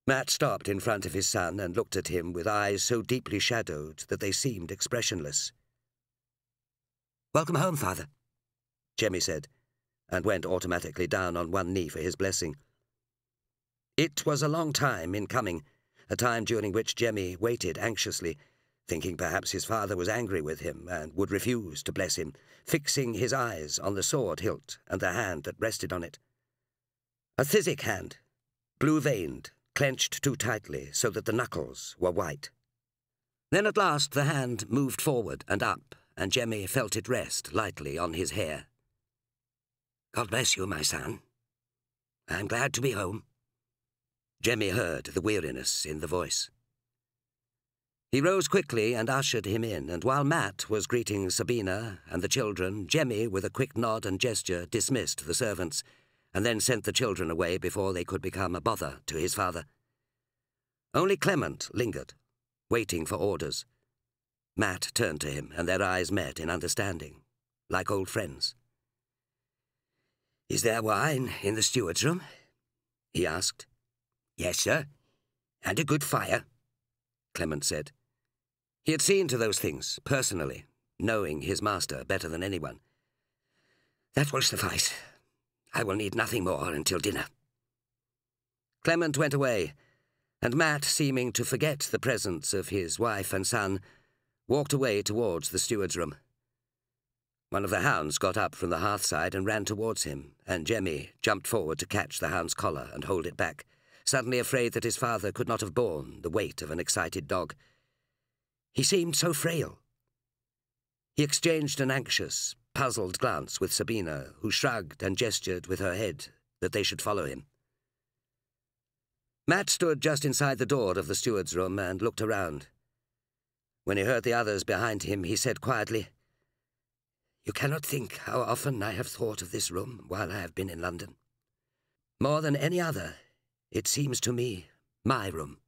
Matt stopped in front of his son and looked at him with eyes so deeply shadowed that they seemed expressionless. "Welcome home, father," Jemmy said, and went automatically down on one knee for his blessing. It was a long time in coming, a time during which Jemmy waited anxiously, thinking perhaps his father was angry with him and would refuse to bless him, fixing his eyes on the sword hilt and the hand that rested on it. A phthisic hand, blue-veined, clenched too tightly so that the knuckles were white. Then at last the hand moved forward and up, and Jemmy felt it rest lightly on his hair. "God bless you, my son. I'm glad to be home." Jemmy heard the weariness in the voice. He rose quickly and ushered him in, and while Matt was greeting Sabina and the children, Jemmy, with a quick nod and gesture, dismissed the servants, and then sent the children away before they could become a bother to his father. Only Clement lingered, waiting for orders. Matt turned to him, and their eyes met in understanding, like old friends. "Is there wine in the steward's room?" he asked. "Yes, sir, and a good fire," Clement said. He had seen to those things, personally, knowing his master better than anyone. "That will suffice. I will need nothing more until dinner." Clement went away, and Matt, seeming to forget the presence of his wife and son, walked away towards the steward's room. One of the hounds got up from the hearthside and ran towards him, and Jemmy jumped forward to catch the hound's collar and hold it back, suddenly afraid that his father could not have borne the weight of an excited dog. He seemed so frail. He exchanged an anxious, puzzled glance with Sabina, who shrugged and gestured with her head that they should follow him. Matt stood just inside the door of the steward's room and looked around. When he heard the others behind him, he said quietly, "You cannot think how often I have thought of this room while I have been in London. More than any other, it seems to me my room."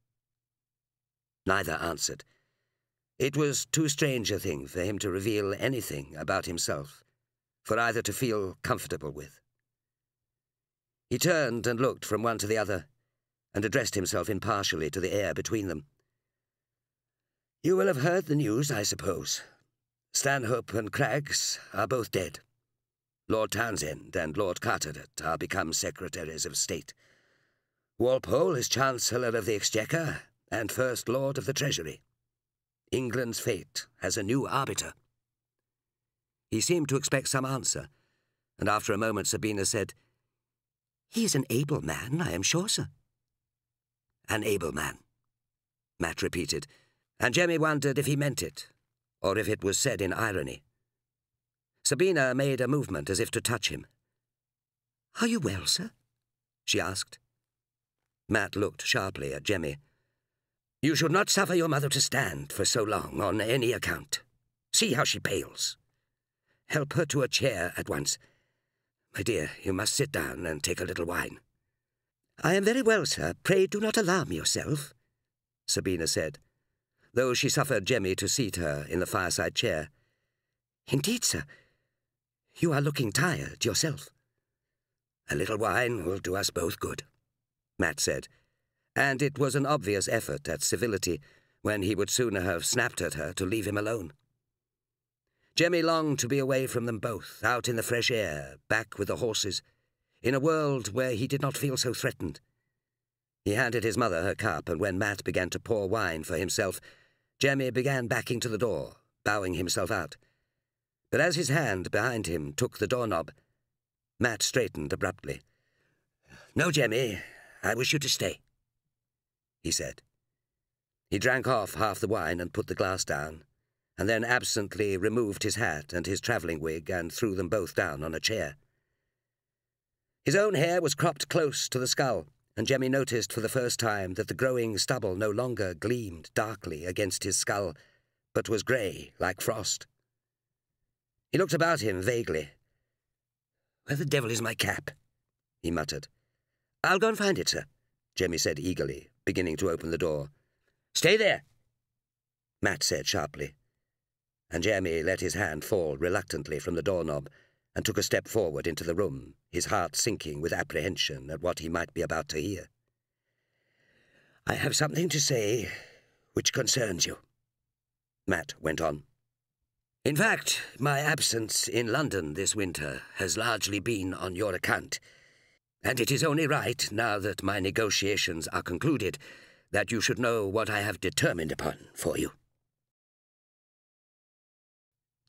Neither answered. It was too strange a thing for him to reveal anything about himself, for either to feel comfortable with. He turned and looked from one to the other, and addressed himself impartially to the air between them. You will have heard the news, I suppose. Stanhope and Craggs are both dead. Lord Townsend and Lord Carteret are become Secretaries of State. Walpole is Chancellor of the Exchequer and First Lord of the Treasury. England's fate has a new arbiter. He seemed to expect some answer, and after a moment Sabina said, "He is an able man, I am sure, sir." "An able man," Matt repeated, and Jemmy wondered if he meant it, or if it was said in irony. Sabina made a movement as if to touch him. "Are you well, sir?" she asked. Matt looked sharply at Jemmy. "You should not suffer your mother to stand for so long on any account. See how she pales. Help her to a chair at once. My dear, you must sit down and take a little wine." "I am very well, sir. Pray do not alarm yourself," Sabina said, though she suffered Jemmy to seat her in the fireside chair. "Indeed, sir, you are looking tired yourself." "A little wine will do us both good," Matt said, and it was an obvious effort at civility when he would sooner have snapped at her to leave him alone. Jemmy longed to be away from them both, out in the fresh air, back with the horses, in a world where he did not feel so threatened. He handed his mother her cup, and when Matt began to pour wine for himself, Jemmy began backing to the door, bowing himself out. But as his hand behind him took the doorknob, Matt straightened abruptly. "No, Jemmy, I wish you to stay," he said. He drank off half the wine and put the glass down, and then absently removed his hat and his travelling wig and threw them both down on a chair. His own hair was cropped close to the skull, and Jemmy noticed for the first time that the growing stubble no longer gleamed darkly against his skull, but was grey like frost. He looked about him vaguely. "Where the devil is my cap?" he muttered. "I'll go and find it, sir," Jemmy said eagerly, beginning to open the door. "Stay there," Matt said sharply, and Jemmy let his hand fall reluctantly from the doorknob and took a step forward into the room, his heart sinking with apprehension at what he might be about to hear. "I have something to say which concerns you," Matt went on. "In fact, my absence in London this winter has largely been on your account, and it is only right, now that my negotiations are concluded, that you should know what I have determined upon for you."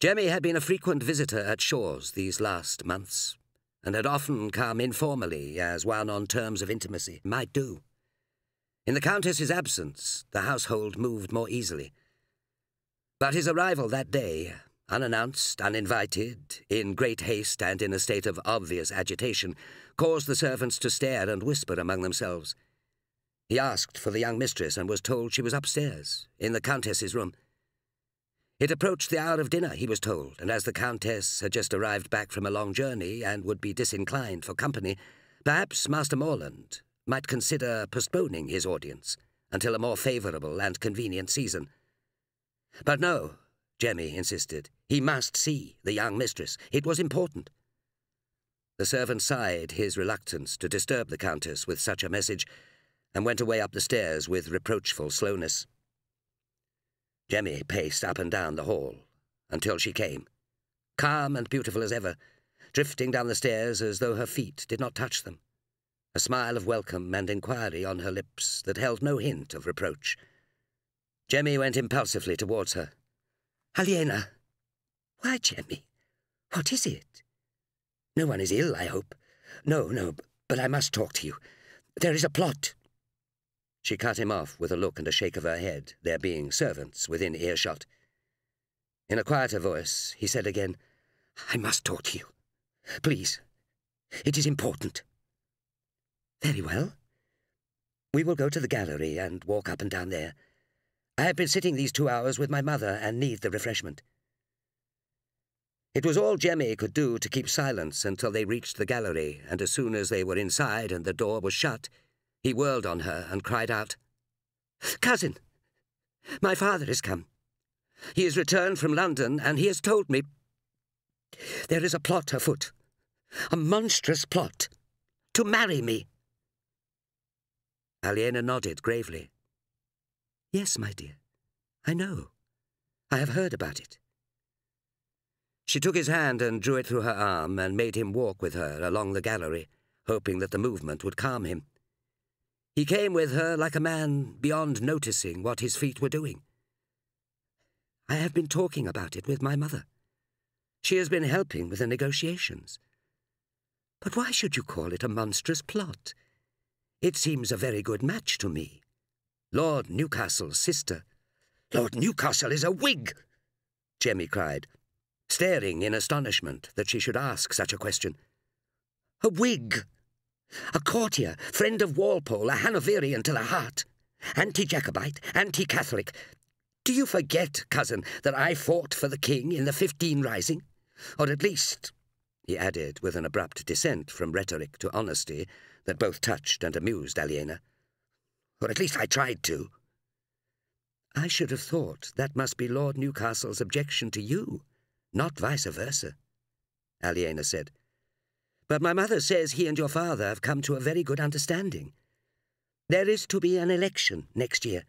Jemmy had been a frequent visitor at Shaw's these last months, and had often come informally, as one on terms of intimacy might do. In the Countess's absence, the household moved more easily. But his arrival that day, unannounced, uninvited, in great haste and in a state of obvious agitation, caused the servants to stare and whisper among themselves. He asked for the young mistress and was told she was upstairs, in the Countess's room. It approached the hour of dinner, he was told, and as the Countess had just arrived back from a long journey and would be diisinclined for company, perhaps Master Morland might consider postponing his audience until a more favourable and convenient season. But no, Jemmy insisted, he must see the young mistress. It was important. The servant sighed his reluctance to disturb the Countess with such a message, and went away up the stairs with reproachful slowness. Jemmy paced up and down the hall until she came, calm and beautiful as ever, drifting down the stairs as though her feet did not touch them, a smile of welcome and inquiry on her lips that held no hint of reproach. Jemmy went impulsively towards her. "Aliena!" "Why, Jemmy? What is it?" "No one is ill, I hope." No, but I must talk to you. There is a plot." She cut him off with a look and a shake of her head, there being servants within earshot. In a quieter voice, he said again, "I must talk to you. Please. It is important." "Very well. We will go to the gallery and walk up and down there. I have been sitting these 2 hours with my mother and need the refreshment." It was all Jemmy could do to keep silence until they reached the gallery, and as soon as they were inside and the door was shut, he whirled on her and cried out, "Cousin, my father has come. He has returned from London, and he has told me there is a plot afoot, a monstrous plot, to marry me." Aliena nodded gravely. "Yes, my dear, I know. I have heard about it. She took his hand and drew it through her arm and made him walk with her along the gallery, hoping that the movement would calm him. He came with her like a man beyond noticing what his feet were doing. I have been talking about it with my mother. She has been helping with the negotiations. But why should you call it a monstrous plot? It seems a very good match to me. Lord Newcastle's sister. Lord Newcastle is a Whig, Jemmy cried, staring in astonishment that she should ask such a question. A Whig, a courtier, friend of Walpole, a Hanoverian to the heart, anti-Jacobite, anti-Catholic. Do you forget, cousin, that I fought for the king in the 15 Rising? Or at least, he added with an abrupt descent from rhetoric to honesty that both touched and amused Aliena, or at least I tried to. I should have thought that must be Lord Newcastle's objection to you, not vice versa, Aliena said. But my mother says he and your father have come to a very good understanding. There is to be an election next year,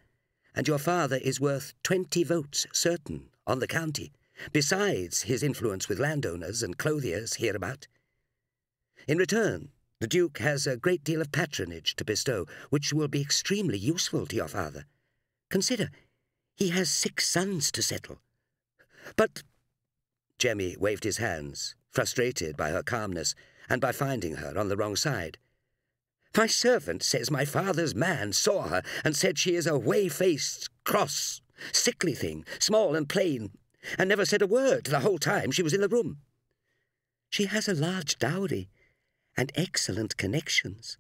and your father is worth 20 votes certain on the county, besides his influence with landowners and clothiers hereabout. In return, the Duke has a great deal of patronage to bestow, which will be extremely useful to your father. Consider, he has 6 sons to settle. But... Jemmy waved his hands, frustrated by her calmness and by finding her on the wrong side. My servant says my father's man saw her and said she is a whey-faced, cross, sickly thing, small and plain, and never said a word the whole time she was in the room. She has a large dowry and excellent connections,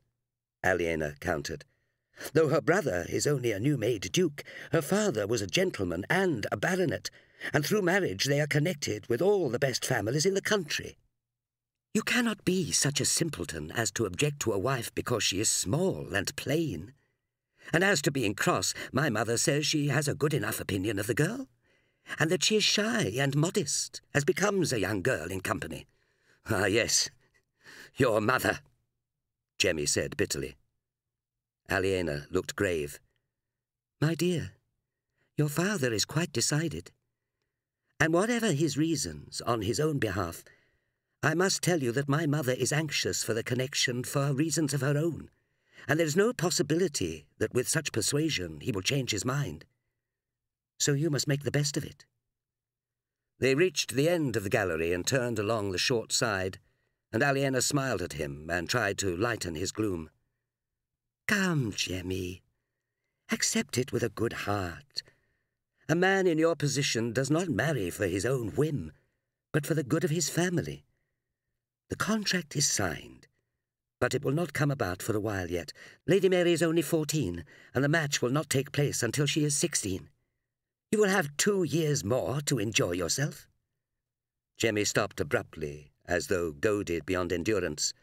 Aliena countered. Though her brother is only a new-made duke, her father was a gentleman and a baronet, and through marriage they are connected with all the best families in the country. You cannot be such a simpleton as to object to a wife because she is small and plain. And as to being cross, my mother says she has a good enough opinion of the girl, and that she is shy and modest, as becomes a young girl in company. Ah, yes, your mother, Jemmy said bitterly. Aliena looked grave. My dear, your father is quite decided. And whatever his reasons on his own behalf, I must tell you that my mother is anxious for the connection for reasons of her own, and there is no possibility that with such persuasion he will change his mind. So you must make the best of it. They reached the end of the gallery and turned along the short side, and Aliena smiled at him and tried to lighten his gloom. Come, Jemmy, accept it with a good heart. A man in your position does not marry for his own whim, but for the good of his family. The contract is signed, but it will not come about for a while yet. Lady Mary is only 14, and the match will not take place until she is 16. You will have 2 years more to enjoy yourself. Jemmy stopped abruptly, as though goaded beyond endurance,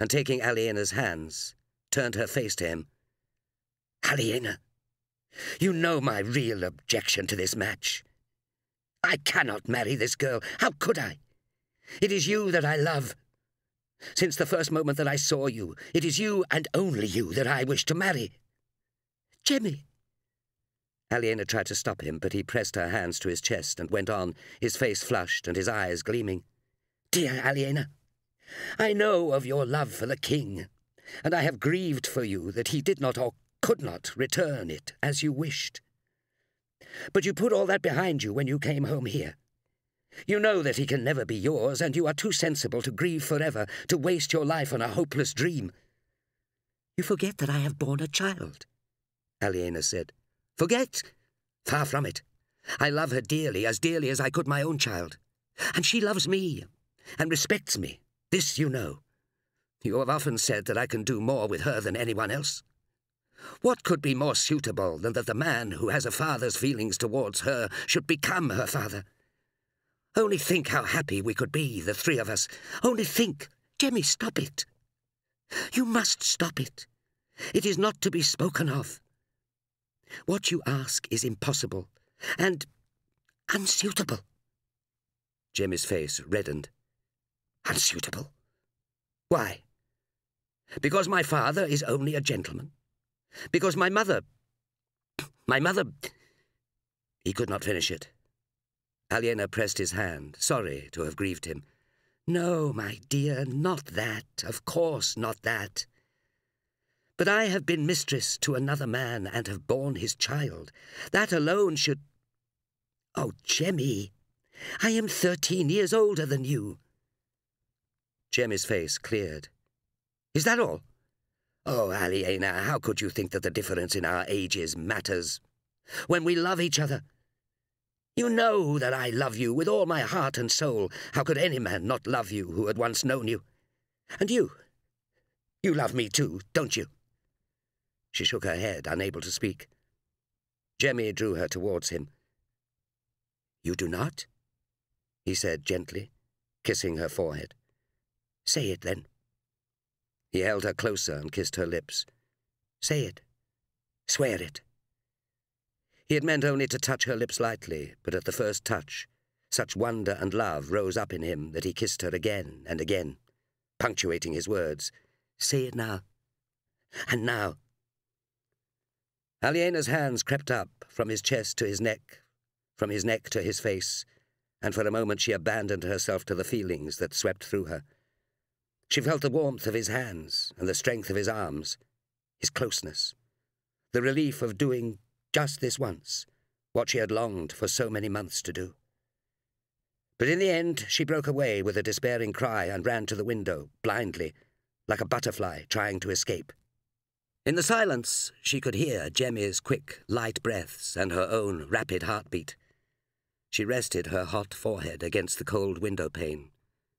and taking Aliena's hands, turned her face to him. Aliena, you know my real objection to this match. I cannot marry this girl. How could I? It is you that I love. Since the first moment that I saw you, it is you and only you that I wish to marry. Jemmy. Aliena tried to stop him, but he pressed her hands to his chest and went on, his face flushed and his eyes gleaming. Dear Aliena, I know of your love for the king, and I have grieved for you that he did not or could not return it as you wished. But you put all that behind you when you came home here. You know that he can never be yours, and you are too sensible to grieve forever, to waste your life on a hopeless dream. You forget that I have borne a child, Aliena said. Forget? Far from it. I love her dearly as I could my own child. And she loves me, and respects me. This you know. You have often said that I can do more with her than anyone else. What could be more suitable than that the man who has a father's feelings towards her should become her father? Only think how happy we could be, the three of us. Only think. Jemmy, stop it. You must stop it. It is not to be spoken of. What you ask is impossible and unsuitable. Jemmy's face reddened. Unsuitable? Why? Because my father is only a gentleman. Because my mother... He could not finish it. Aliena pressed his hand, sorry to have grieved him. No, my dear, not that. Of course not that. But I have been mistress to another man and have borne his child. That alone should... Oh, Jemmy, I am 13 years older than you. Jemmy's face cleared. Is that all? Oh, Aliena, how could you think that the difference in our ages matters? When we love each other... You know that I love you with all my heart and soul. How could any man not love you who had once known you? And you... You love me too, don't you? She shook her head, unable to speak. Jemmy drew her towards him. You do not? He said gently, kissing her forehead. Say it, then. He held her closer and kissed her lips. Say it. Swear it. He had meant only to touch her lips lightly, but at the first touch, such wonder and love rose up in him that he kissed her again and again, punctuating his words. Say it now. And now. Aliena's hands crept up from his chest to his neck, from his neck to his face, and for a moment she abandoned herself to the feelings that swept through her. She felt the warmth of his hands and the strength of his arms, his closeness, the relief of doing just this once what she had longed for so many months to do. But in the end she broke away with a despairing cry and ran to the window, blindly, like a butterfly trying to escape. In the silence she could hear Jemmy's quick, light breaths and her own rapid heartbeat. She rested her hot forehead against the cold window pane,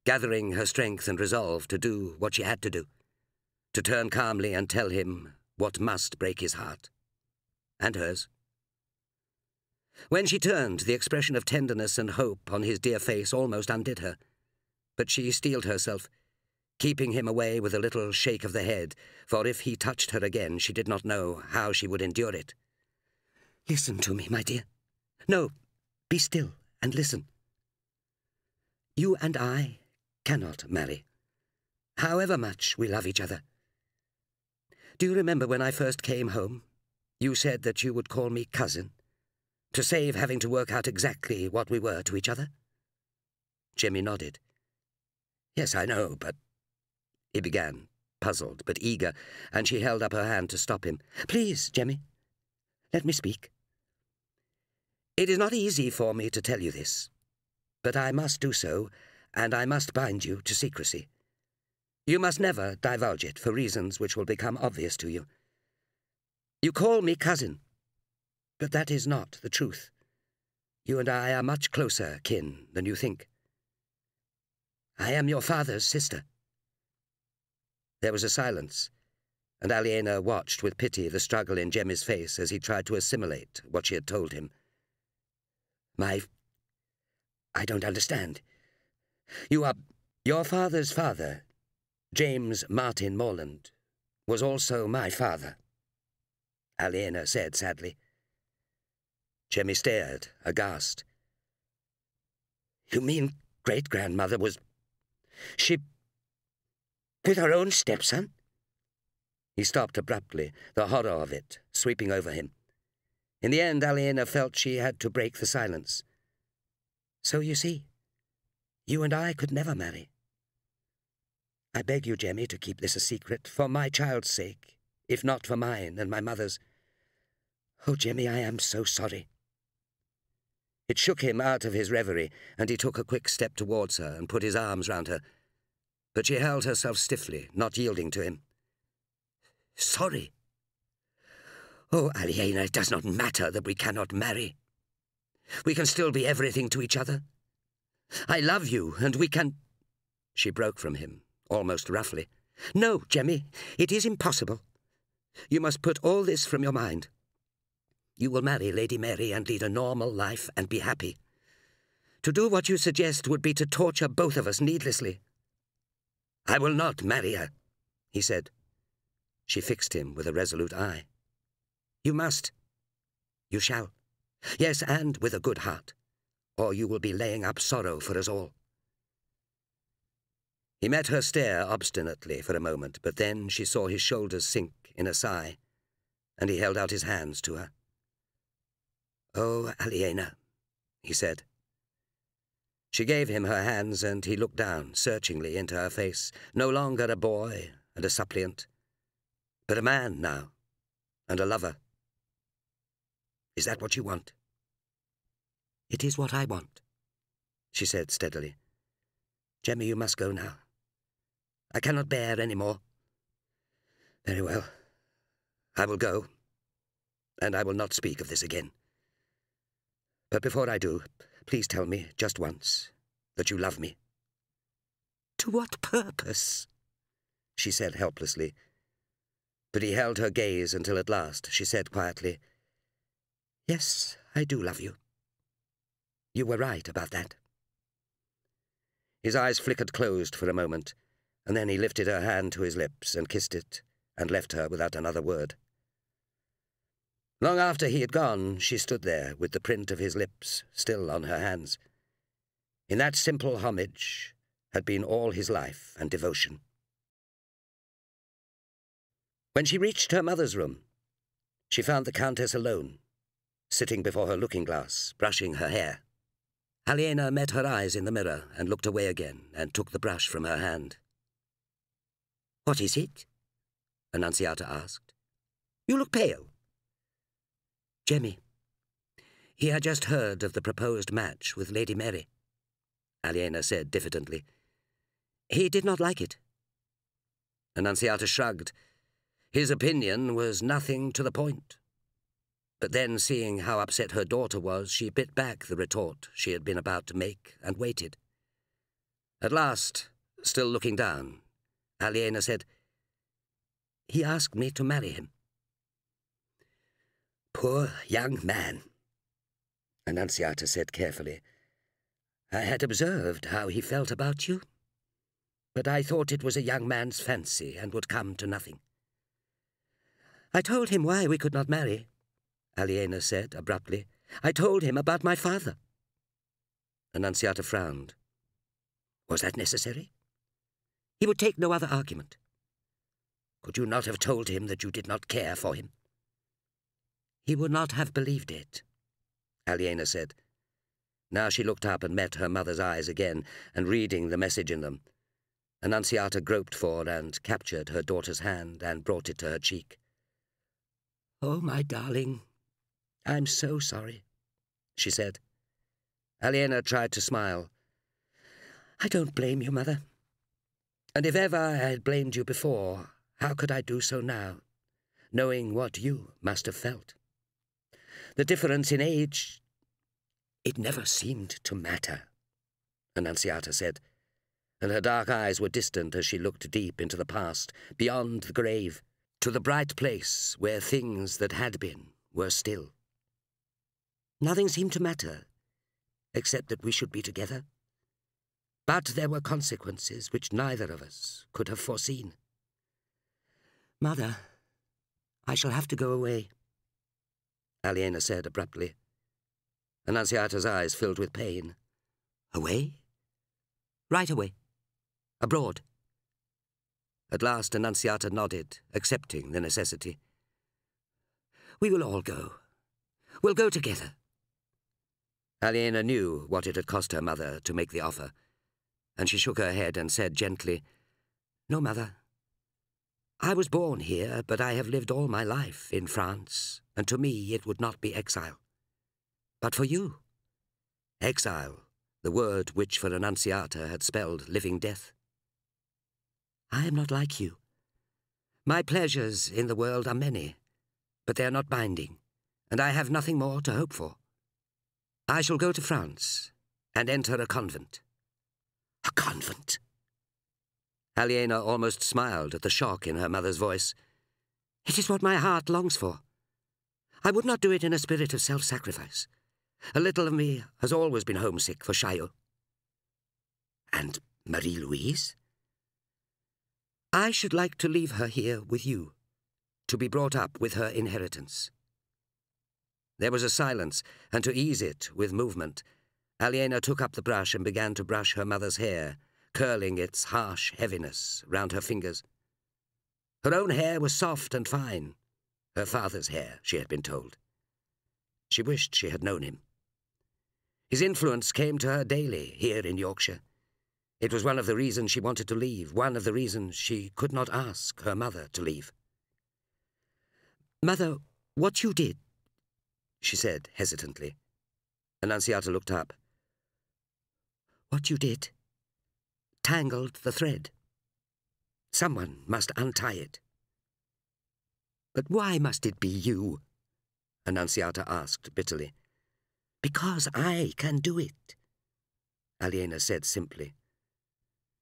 gathering her strength and resolve to do what she had to do, to turn calmly and tell him what must break his heart. And hers. When she turned, the expression of tenderness and hope on his dear face almost undid her, but she steeled herself, keeping him away with a little shake of the head, for if he touched her again she did not know how she would endure it. Listen to me, my dear. No, be still and listen. You and I cannot marry, however much we love each other. Do you remember when I first came home? You said that you would call me cousin, to save having to work out exactly what we were to each other? Jemmy nodded. Yes, I know, but... He began, puzzled but eager, and she held up her hand to stop him. Please, Jemmy, let me speak. It is not easy for me to tell you this, but I must do so, and I must bind you to secrecy. You must never divulge it for reasons which will become obvious to you. You call me cousin, but that is not the truth. You and I are much closer kin than you think. I am your father's sister. There was a silence, and Aliena watched with pity the struggle in Jemmy's face as he tried to assimilate what she had told him. I don't understand. You are... Your father's father, James Martin Morland, was also my father, Aliena said sadly. Jemmy stared, aghast. You mean great-grandmother was... She... with her own stepson? He stopped abruptly, the horror of it sweeping over him. In the end, Aliena felt she had to break the silence. So you see, you and I could never marry. I beg you, Jemmy, to keep this a secret, for my child's sake, if not for mine and my mother's. Oh, Jemmy, I am so sorry. It shook him out of his reverie, and he took a quick step towards her and put his arms round her. But she held herself stiffly, not yielding to him. Sorry. Oh, Aliena, it does not matter that we cannot marry. We can still be everything to each other. I love you, and we can... She broke from him, almost roughly. No, Jemmy, it is impossible. You must put all this from your mind. You will marry Lady Mary and lead a normal life and be happy. To do what you suggest would be to torture both of us needlessly. I will not marry her, he said. She fixed him with a resolute eye. You must. You shall. Yes, and with a good heart, or you will be laying up sorrow for us all. He met her stare obstinately for a moment, but then she saw his shoulders sink in a sigh, and he held out his hands to her. "Oh, Aliena," he said. She gave him her hands, and he looked down searchingly into her face, no longer a boy and a suppliant, but a man now, and a lover. "Is that what you want?" "It is what I want," she said steadily. "Jemmy, you must go now. I cannot bear any more." "Very well. I will go, and I will not speak of this again. But before I do, please tell me, just once, that you love me." "To what purpose?" she said helplessly. But he held her gaze until at last she said quietly, "Yes, I do love you. You were right about that." His eyes flickered closed for a moment, and then he lifted her hand to his lips and kissed it, and left her without another word. Long after he had gone, she stood there with the print of his lips still on her hands. In that simple homage had been all his life and devotion. When she reached her mother's room, she found the Countess alone, sitting before her looking-glass, brushing her hair. Aliena met her eyes in the mirror and looked away again and took the brush from her hand. "What is it?" Annunziata asked. "You look pale." "Jemmy. He had just heard of the proposed match with Lady Mary," Aliena said diffidently. "He did not like it." Annunziata shrugged. His opinion was nothing to the point. But then, seeing how upset her daughter was, she bit back the retort she had been about to make and waited. At last, still looking down, Aliena said, "He asked me to marry him." "Poor young man," Annunziata said carefully. "I had observed how he felt about you, but I thought it was a young man's fancy and would come to nothing." "I told him why we could not marry," Aliena said abruptly. "I told him about my father." Annunziata frowned. "Was that necessary?" "He would take no other argument." "Could you not have told him that you did not care for him?" "He would not have believed it," Aliena said. Now she looked up and met her mother's eyes again, and reading the message in them, Annunziata groped for and captured her daughter's hand and brought it to her cheek. "Oh, my darling, I'm so sorry," she said. Aliena tried to smile. "I don't blame you, Mother. And if ever I had blamed you before, how could I do so now, knowing what you must have felt? The difference in age, it never seemed to matter," Annunziata said, and her dark eyes were distant as she looked deep into the past, beyond the grave, to the bright place where things that had been were still. "Nothing seemed to matter, except that we should be together. But there were consequences which neither of us could have foreseen." "Mother, I shall have to go away," Aliena said abruptly. Annunziata's eyes filled with pain. "Away?" "Right away. Abroad." At last Annunziata nodded, accepting the necessity. "We will all go. We'll go together." Aliena knew what it had cost her mother to make the offer, and she shook her head and said gently, "No, Mother. I was born here, but I have lived all my life in France, and to me it would not be exile. But for you, exile, the word which for Annunziata had spelled living death. I am not like you. My pleasures in the world are many, but they are not binding, and I have nothing more to hope for. I shall go to France and enter a convent." "A convent?" Aliena almost smiled at the shock in her mother's voice. "It is what my heart longs for. I would not do it in a spirit of self-sacrifice. A little of me has always been homesick for Chaillot." "And Marie-Louise?" "I should like to leave her here with you, to be brought up with her inheritance." There was a silence, and to ease it with movement, Aliena took up the brush and began to brush her mother's hair, curling its harsh heaviness round her fingers. Her own hair was soft and fine, her father's hair, she had been told. She wished she had known him. His influence came to her daily here in Yorkshire. It was one of the reasons she wanted to leave, one of the reasons she could not ask her mother to leave. "Mother, what you did," she said hesitantly. Annunziata looked up. "What you did tangled the thread. Someone must untie it." "But why must it be you?" Annunziata asked bitterly. "Because I can do it," Aliena said simply.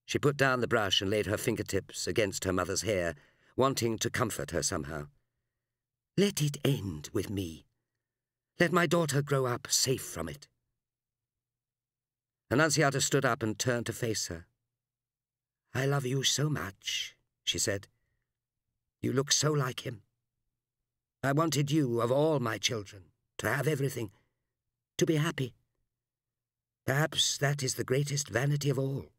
She put down the brush and laid her fingertips against her mother's hair, wanting to comfort her somehow. "Let it end with me. Let my daughter grow up safe from it." Annunziata stood up and turned to face her. "I love you so much," she said. "You look so like him. I wanted you, of all my children, to have everything, to be happy. Perhaps that is the greatest vanity of all,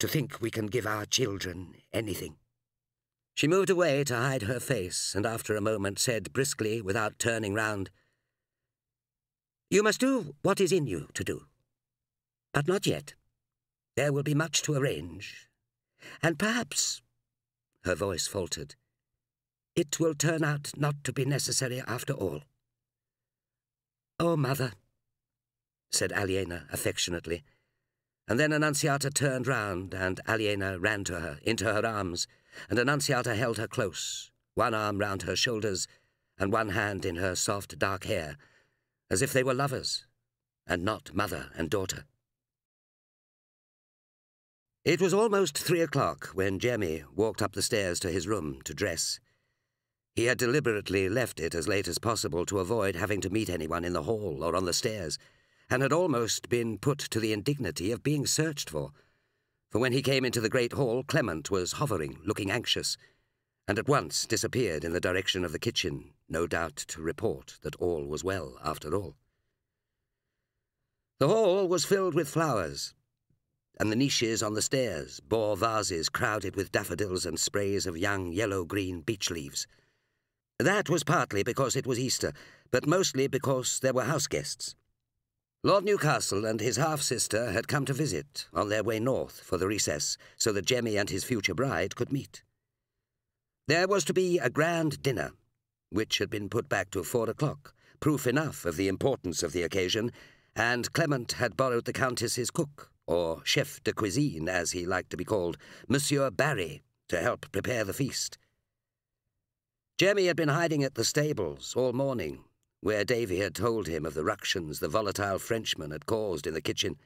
to think we can give our children anything." She moved away to hide her face, and after a moment said briskly, without turning round, "You must do what is in you to do. But not yet. There will be much to arrange. And perhaps," her voice faltered, "it will turn out not to be necessary after all." "Oh, Mother," said Aliena affectionately, and then Annunziata turned round and Aliena ran to her, into her arms, and Annunziata held her close, one arm round her shoulders and one hand in her soft dark hair, as if they were lovers, and not mother and daughter. It was almost 3 o'clock when Jemmy walked up the stairs to his room to dress. He had deliberately left it as late as possible to avoid having to meet anyone in the hall or on the stairs, and had almost been put to the indignity of being searched for when he came into the great hall, Clement was hovering, looking anxious, and at once disappeared in the direction of the kitchen, no doubt to report that all was well after all. The hall was filled with flowers, and the niches on the stairs bore vases crowded with daffodils and sprays of young yellow-green beech leaves. That was partly because it was Easter, but mostly because there were house guests. Lord Newcastle and his half-sister had come to visit on their way north for the recess, so that Jemmy and his future bride could meet. There was to be a grand dinner, which had been put back to 4 o'clock, proof enough of the importance of the occasion, and Clement had borrowed the Countess's cook, or chef de cuisine, as he liked to be called, Monsieur Barry, to help prepare the feast. Jemmy had been hiding at the stables all morning, where Davy had told him of the ructions the volatile Frenchman had caused in the kitchen.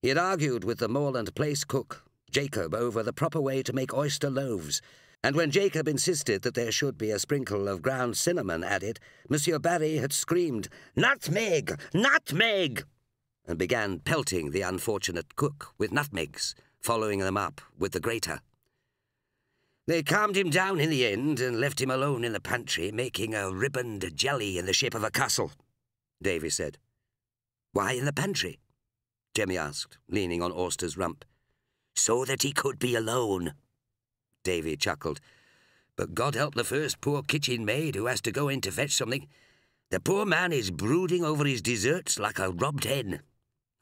He had argued with the Morland Place cook, Jacob, over the proper way to make oyster loaves, and when Jacob insisted that there should be a sprinkle of ground cinnamon added, Monsieur Barry had screamed, "Nutmeg! Nutmeg!" and began pelting the unfortunate cook with nutmegs, following them up with the grater. They calmed him down in the end and left him alone in the pantry, making a ribboned jelly in the shape of a castle, Davy said. "Why in the pantry?" Jemmy asked, leaning on Auster's rump. "So that he could be alone," Davy chuckled. "But God help the first poor kitchen maid who has to go in to fetch something. The poor man is brooding over his deserts like a robbed hen.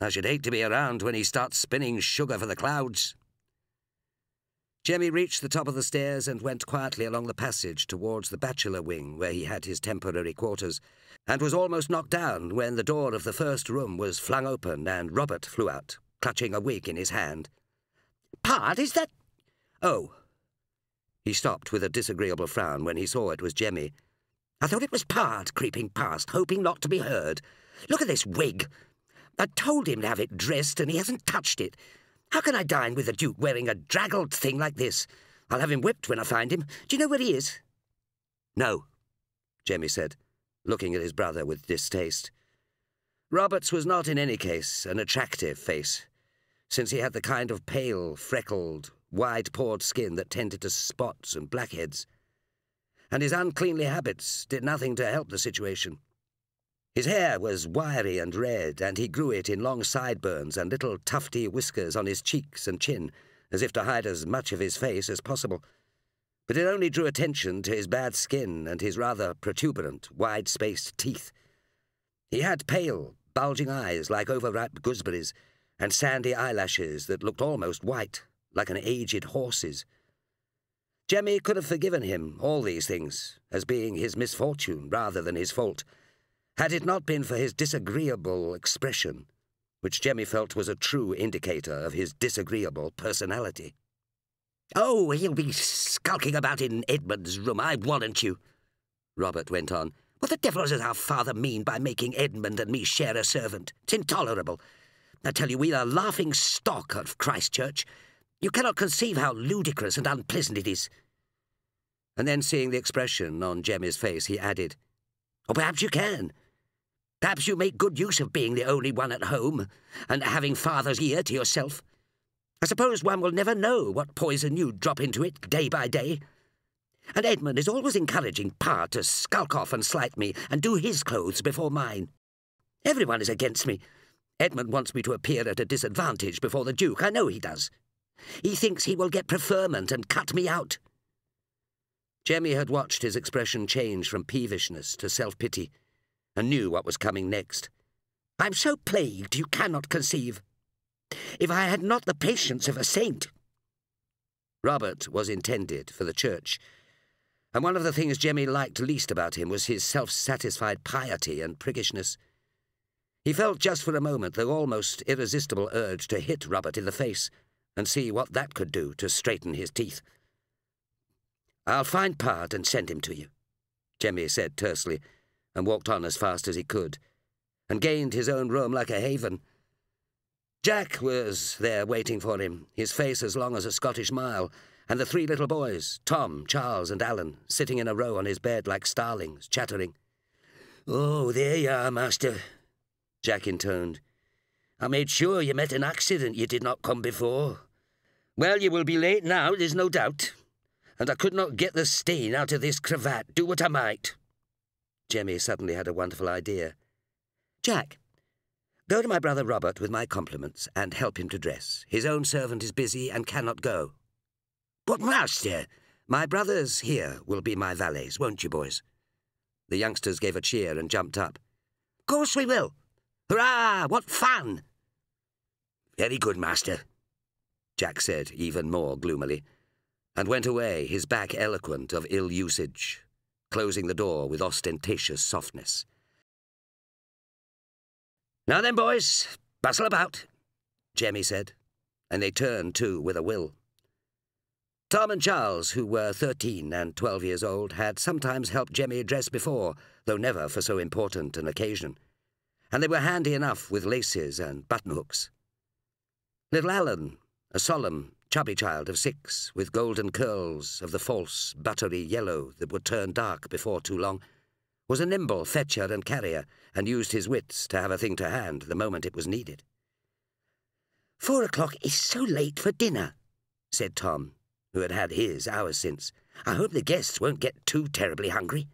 I should hate to be around when he starts spinning sugar for the clouds." Jemmy reached the top of the stairs and went quietly along the passage towards the bachelor wing where he had his temporary quarters, and was almost knocked down when the door of the first room was flung open and Robert flew out, clutching a wig in his hand. "Pard, is that... Oh." He stopped with a disagreeable frown when he saw it was Jemmy. "I thought it was Pard creeping past, hoping not to be heard. Look at this wig. I told him to have it dressed and he hasn't touched it. How can I dine with the Duke wearing a draggled thing like this? I'll have him whipped when I find him. Do you know where he is?" "No," Jemmy said, looking at his brother with distaste. Robert's was not in any case an attractive face, since he had the kind of pale, freckled, wide-pawed skin that tended to spots and blackheads, and his uncleanly habits did nothing to help the situation. His hair was wiry and red, and he grew it in long sideburns and little tufty whiskers on his cheeks and chin, as if to hide as much of his face as possible. But it only drew attention to his bad skin and his rather protuberant, wide-spaced teeth, He had pale, bulging eyes like overripe gooseberries, and sandy eyelashes that looked almost white, like an aged horse's. Jemmy could have forgiven him all these things, as being his misfortune rather than his fault, had it not been for his disagreeable expression, which Jemmy felt was a true indicator of his disagreeable personality. "Oh, he'll be skulking about in Edmund's room, I warrant you," Robert went on. "What the devil does our father mean by making Edmund and me share a servant? It's intolerable. I tell you, we are laughing stock of Christchurch. You cannot conceive how ludicrous and unpleasant it is." And then, seeing the expression on Jemmy's face, he added, "Or perhaps you can. Perhaps you make good use of being the only one at home and having father's ear to yourself. I suppose one will never know what poison you drop into it day by day. And Edmund is always encouraging Pa to skulk off and slight me and do his clothes before mine. Everyone is against me. Edmund wants me to appear at a disadvantage before the Duke. I know he does. He thinks he will get preferment and cut me out." Jemmy had watched his expression change from peevishness to self-pity, and knew what was coming next. "I'm so plagued you cannot conceive. If I had not the patience of a saint." Robert was intended for the church, and one of the things Jemmy liked least about him was his self-satisfied piety and priggishness. He felt just for a moment the almost irresistible urge to hit Robert in the face and see what that could do to straighten his teeth. "I'll find Pard and send him to you," Jemmy said tersely, and walked on as fast as he could, and gained his own room like a haven. Jack was there waiting for him, his face as long as a Scottish mile, and the three little boys, Tom, Charles and Alan, sitting in a row on his bed like starlings, chattering. "Oh, there you are, master," Jack intoned. "I made sure you met an accident you did not come before. Well, you will be late now, there's no doubt, and I could not get the stain out of this cravat, do what I might." Jemmy suddenly had a wonderful idea. "Jack, go to my brother Robert with my compliments and help him to dress. His own servant is busy and cannot go." "But, master, my brothers here will be my valets, won't you, boys?" The youngsters gave a cheer and jumped up. "Of course we will. Hurrah, what fun!" "Very good, master," Jack said even more gloomily, and went away, his back eloquent of ill usage, closing the door with ostentatious softness. "Now then, boys, bustle about," Jemmy said, and they turned too with a will. Tom and Charles, who were 13 and 12 years old, had sometimes helped Jemmy dress before, though never for so important an occasion, and they were handy enough with laces and buttonhooks. Little Alan, a solemn, chubby child of 6, with golden curls of the false, buttery yellow that would turn dark before too long, was a nimble fetcher and carrier, and used his wits to have a thing to hand the moment it was needed. "4 o'clock is so late for dinner," said Tom, who had had his hours since. "I hope the guests won't get too terribly hungry."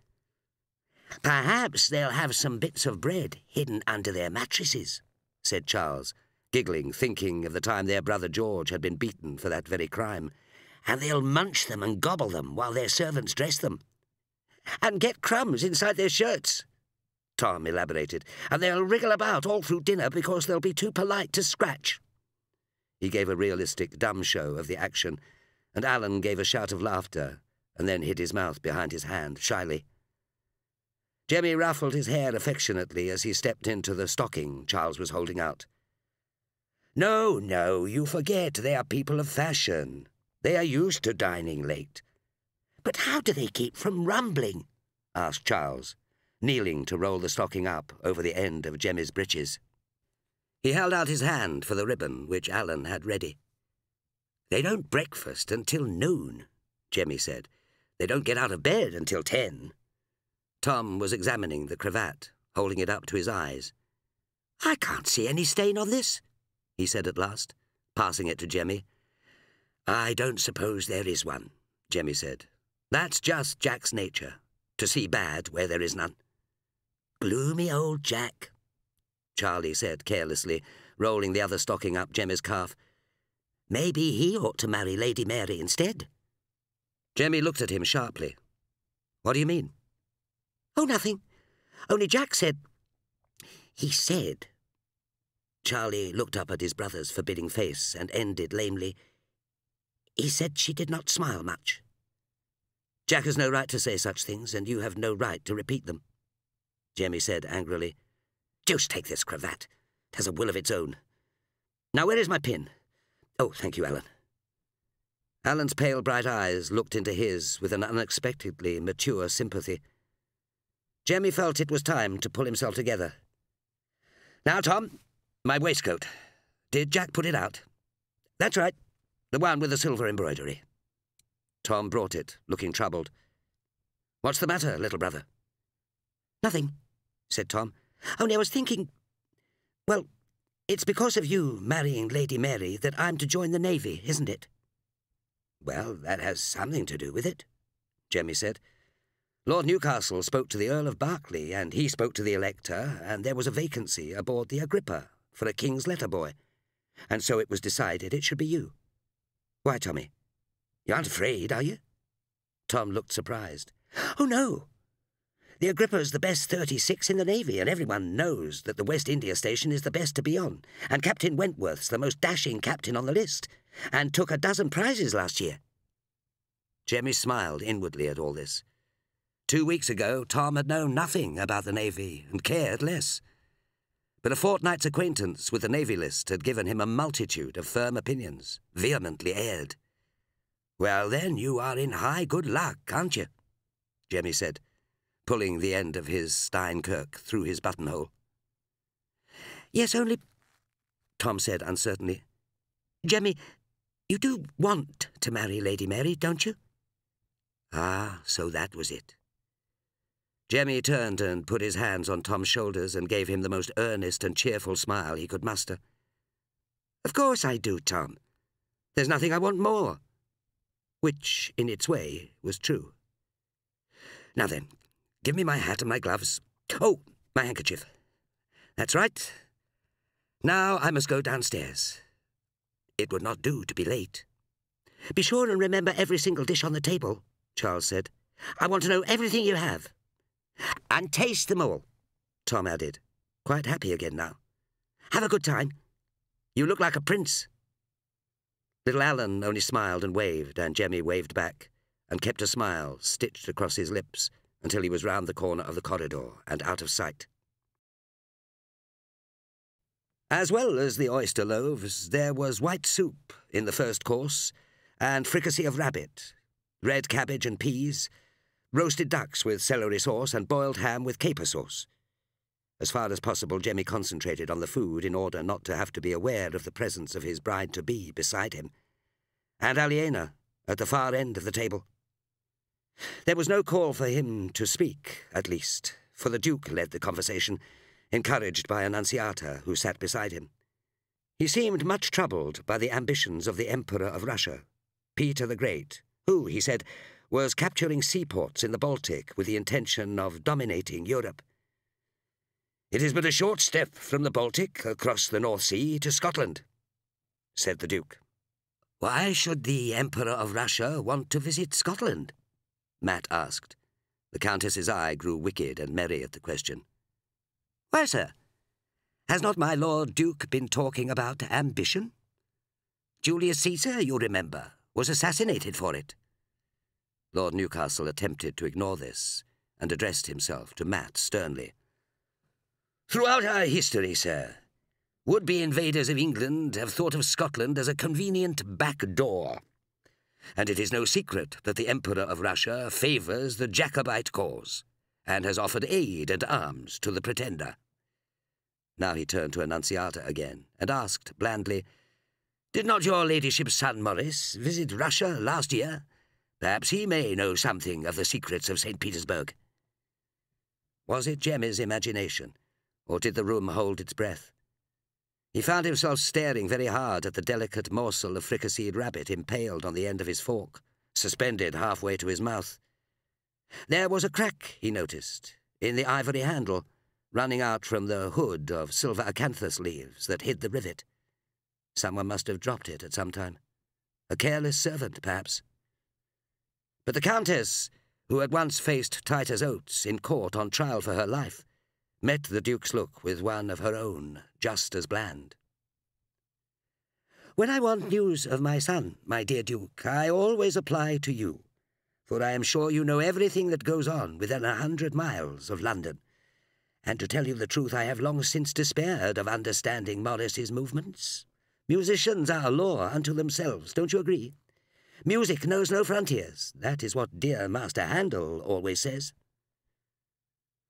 "Perhaps they'll have some bits of bread hidden under their mattresses," said Charles, giggling, thinking of the time their brother George had been beaten for that very crime. "And they'll munch them and gobble them while their servants dress them." "And get crumbs inside their shirts," Tom elaborated, "and they'll wriggle about all through dinner because they'll be too polite to scratch." He gave a realistic dumb show of the action, and Alan gave a shout of laughter and then hid his mouth behind his hand shyly. Jemmy ruffled his hair affectionately as he stepped into the stocking Charles was holding out. "No, no, you forget they are people of fashion. They are used to dining late." "But how do they keep from rumbling?" asked Charles, kneeling to roll the stocking up over the end of Jemmy's breeches. He held out his hand for the ribbon which Alan had ready. "They don't breakfast until noon," Jemmy said. "They don't get out of bed until 10. Tom was examining the cravat, holding it up to his eyes. "I can't see any stain on this," he said at last, passing it to Jemmy. "I don't suppose there is one," Jemmy said. "That's just Jack's nature, to see bad where there is none." "Gloomy old Jack," Charlie said carelessly, rolling the other stocking up Jemmy's calf. "Maybe he ought to marry Lady Mary instead." Jemmy looked at him sharply. "What do you mean?" "Oh, nothing. Only Jack said He said... Charlie looked up at his brother's forbidding face and ended lamely. He said she did not smile much. Jack has no right to say such things, and you have no right to repeat them. Jemmy said angrily, Deuce take this cravat. It has a will of its own. Now where is my pin? Oh, thank you, Alan. Alan's pale, bright eyes looked into his with an unexpectedly mature sympathy. Jemmy felt it was time to pull himself together. Now, Tom, my waistcoat. Did Jack put it out? That's right, the one with the silver embroidery. Tom brought it, looking troubled. What's the matter, little brother? Nothing, said Tom. Only I was thinking... Well, it's because of you marrying Lady Mary that I'm to join the Navy, isn't it? Well, that has something to do with it, Jemmy said. Lord Newcastle spoke to the Earl of Berkeley, and he spoke to the Elector, and there was a vacancy aboard the Agrippa for a King's letter-boy, and so it was decided it should be you. Why, Tommy? You aren't afraid, are you? Tom looked surprised. Oh, no! The Agrippa's the best 36 in the Navy, and everyone knows that the West India station is the best to be on, and Captain Wentworth's the most dashing captain on the list, and took 12 prizes last year. Jemmy smiled inwardly at all this. 2 weeks ago, Tom had known nothing about the Navy and cared less. But a fortnight's acquaintance with the Navy List had given him a multitude of firm opinions, vehemently aired. Well, then, you are in high good luck, aren't you? Jemmy said, pulling the end of his Steinkirk through his buttonhole. Yes, only, Tom said uncertainly. Jemmy, you do want to marry Lady Mary, don't you? Ah, so that was it. Jemmy turned and put his hands on Tom's shoulders and gave him the most earnest and cheerful smile he could muster. Of course I do, Tom. There's nothing I want more. Which, in its way, was true. Now then, give me my hat and my gloves. Oh, my handkerchief. That's right. Now I must go downstairs. It would not do to be late. Be sure and remember every single dish on the table, Charles said. I want to know everything you have. And taste them all, Tom added, quite happy again now. Have a good time. You look like a prince. Little Alan only smiled and waved, and Jemmy waved back, and kept a smile stitched across his lips until he was round the corner of the corridor and out of sight. As well as the oyster loaves, there was white soup in the first course, and fricassee of rabbit, red cabbage and peas, roasted ducks with celery sauce, and boiled ham with caper sauce. As far as possible, Jemmy concentrated on the food in order not to have to be aware of the presence of his bride-to-be beside him, and Aliena at the far end of the table. There was no call for him to speak, at least, for the Duke led the conversation, encouraged by Annunziata, who sat beside him. He seemed much troubled by the ambitions of the Emperor of Russia, Peter the Great, who, he said, was capturing seaports in the Baltic with the intention of dominating Europe. It is but a short step from the Baltic across the North Sea to Scotland, said the Duke. Why should the Emperor of Russia want to visit Scotland? Matt asked. The Countess's eye grew wicked and merry at the question. Why, sir, has not my Lord Duke been talking about ambition? Julius Caesar, you remember, was assassinated for it. Lord Newcastle attempted to ignore this and addressed himself to Matt sternly. Throughout our history, sir, would-be invaders of England have thought of Scotland as a convenient back door. And it is no secret that the Emperor of Russia favours the Jacobite cause and has offered aid and arms to the pretender. Now he turned to Annunziata again and asked blandly, Did not your ladyship's son Maurice visit Russia last year? Perhaps he may know something of the secrets of St. Petersburg. Was it Jemmy's imagination, or did the room hold its breath? He found himself staring very hard at the delicate morsel of fricasseed rabbit impaled on the end of his fork, suspended halfway to his mouth. There was a crack, he noticed, in the ivory handle, running out from the hood of silver acanthus leaves that hid the rivet. Someone must have dropped it at some time. A careless servant, perhaps. But the Countess, who had once faced tight as oats in court on trial for her life, met the Duke's look with one of her own, just as bland. When I want news of my son, my dear Duke, I always apply to you, for I am sure you know everything that goes on within 100 miles of London, and to tell you the truth, I have long since despaired of understanding Maurice's movements. Musicians are law unto themselves, don't you agree? Music knows no frontiers, that is what dear Master Handel always says.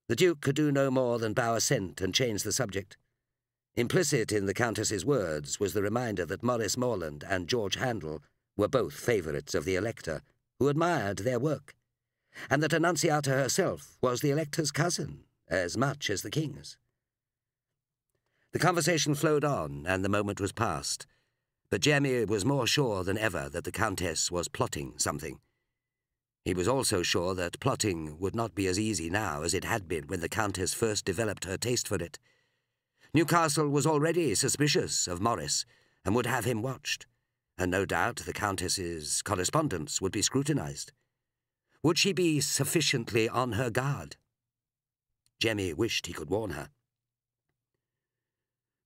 The Duke could do no more than bow assent and change the subject. Implicit in the Countess's words was the reminder that Maurice Morland and George Handel were both favourites of the Elector, who admired their work, and that Annunziata herself was the Elector's cousin, as much as the King's. The conversation flowed on, and the moment was past, but Jemmy was more sure than ever that the Countess was plotting something. He was also sure that plotting would not be as easy now as it had been when the Countess first developed her taste for it. Newcastle was already suspicious of Maurice, and would have him watched, and no doubt the Countess's correspondence would be scrutinised. Would she be sufficiently on her guard? Jemmy wished he could warn her.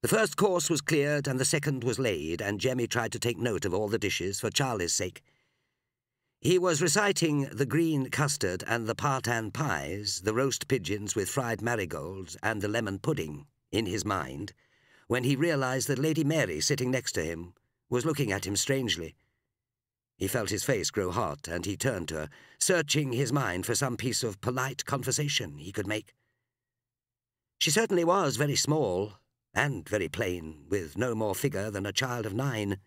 The first course was cleared, and the second was laid, and Jemmy tried to take note of all the dishes for Charlie's sake. He was reciting the green custard and the tartan pies, the roast pigeons with fried marigolds, and the lemon pudding, in his mind, when he realised that Lady Mary, sitting next to him, was looking at him strangely. He felt his face grow hot, and he turned to her, searching his mind for some piece of polite conversation he could make. She certainly was very small, and very plain, with no more figure than a child of 9.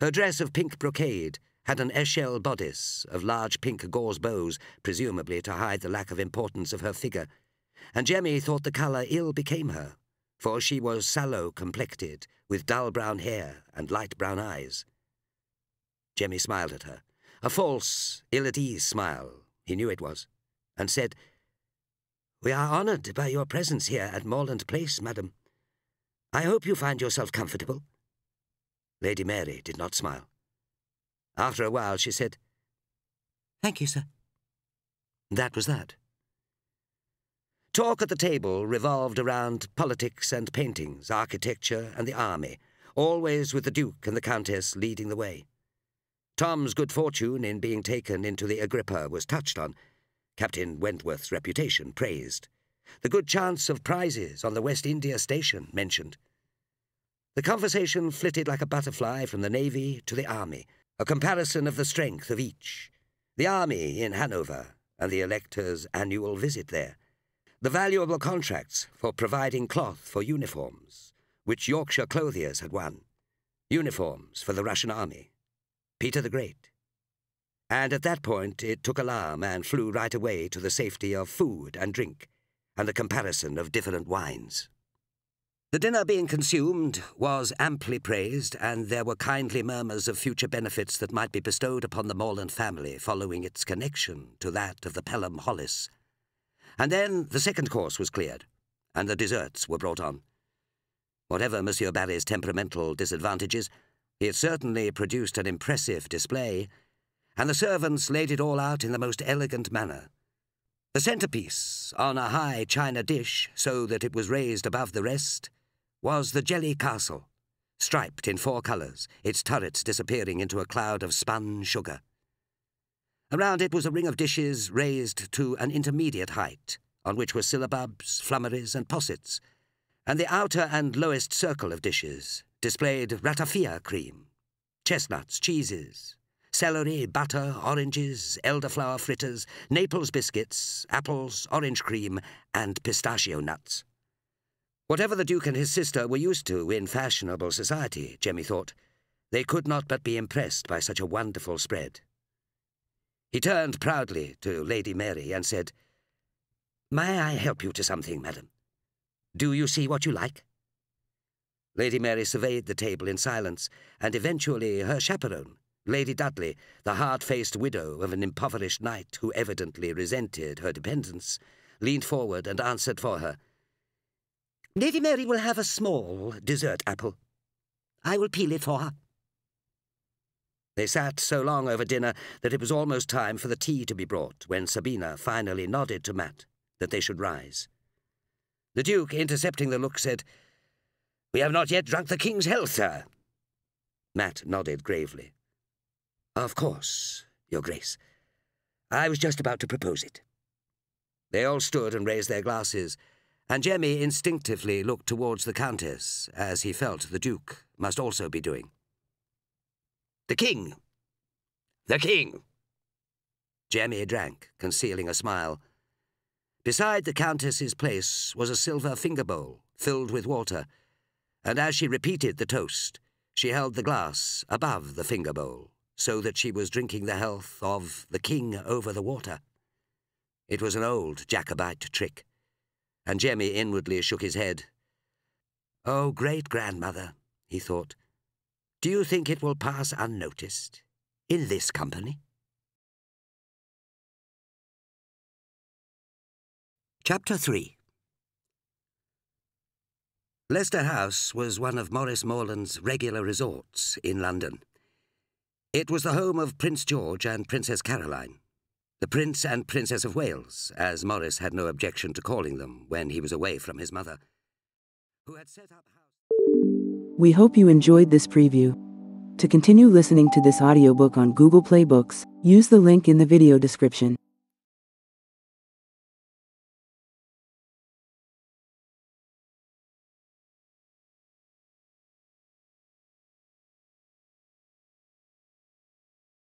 Her dress of pink brocade had an échelle bodice of large pink gauze bows, presumably to hide the lack of importance of her figure, and Jemmy thought the colour ill became her, for she was sallow-complected, with dull brown hair and light brown eyes. Jemmy smiled at her, a false, ill-at-ease smile, he knew it was, and said, "We are honoured by your presence here at Morland Place, madam. I hope you find yourself comfortable." Lady Mary did not smile. After a while she said, "Thank you, sir." That was that. Talk at the table revolved around politics and paintings, architecture and the army, always with the Duke and the Countess leading the way. Tom's good fortune in being taken into the Agrippa was touched on, Captain Wentworth's reputation praised, the good chance of prizes on the West India station mentioned. The conversation flitted like a butterfly from the Navy to the Army, a comparison of the strength of each, the Army in Hanover and the Elector's annual visit there, the valuable contracts for providing cloth for uniforms, which Yorkshire clothiers had won, uniforms for the Russian army, Peter the Great. And at that point it took alarm and flew right away to the safety of food and drink, and the comparison of different wines. The dinner being consumed was amply praised, and there were kindly murmurs of future benefits that might be bestowed upon the Morland family following its connection to that of the Pelham Hollis. And then the second course was cleared, and the desserts were brought on. Whatever Monsieur Barry's temperamental disadvantages, he had certainly produced an impressive display, and the servants laid it all out in the most elegant manner. The centrepiece, on a high china dish, so that it was raised above the rest, was the Jelly Castle, striped in 4 colours, its turrets disappearing into a cloud of spun sugar. Around it was a ring of dishes raised to an intermediate height, on which were syllabubs, flummeries, and possets, and the outer and lowest circle of dishes displayed ratafia cream, chestnuts, cheeses, celery, butter, oranges, elderflower fritters, Naples biscuits, apples, orange cream, and pistachio nuts. Whatever the Duke and his sister were used to in fashionable society, Jemmy thought, they could not but be impressed by such a wonderful spread. He turned proudly to Lady Mary and said, "May I help you to something, madam? Do you see what you like?" Lady Mary surveyed the table in silence, and eventually her chaperone, Lady Dudley, the hard-faced widow of an impoverished knight who evidently resented her dependence, leaned forward and answered for her, "Lady Mary will have a small dessert apple. I will peel it for her." They sat so long over dinner that it was almost time for the tea to be brought when Sabina finally nodded to Matt that they should rise. The Duke, intercepting the look, said, "We have not yet drunk the King's health, sir." Matt nodded gravely. "Of course, Your Grace. I was just about to propose it." They all stood and raised their glasses, and Jemmy instinctively looked towards the Countess, as he felt the Duke must also be doing. "The King! The King!" Jemmy drank, concealing a smile. Beside the Countess's place was a silver finger bowl filled with water, and as she repeated the toast, she held the glass above the finger bowl, so that she was drinking the health of the King over the water. It was an old Jacobite trick, and Jemmy inwardly shook his head. "Oh, great-grandmother," he thought, "do you think it will pass unnoticed in this company?" Chapter 3. Leicester House was one of Maurice Morland's regular resorts in London. It was the home of Prince George and Princess Caroline, the Prince and Princess of Wales, as Maurice had no objection to calling them when he was away from his mother, who had set up house. We hope you enjoyed this preview. To continue listening to this audiobook on Google Play Books, use the link in the video description.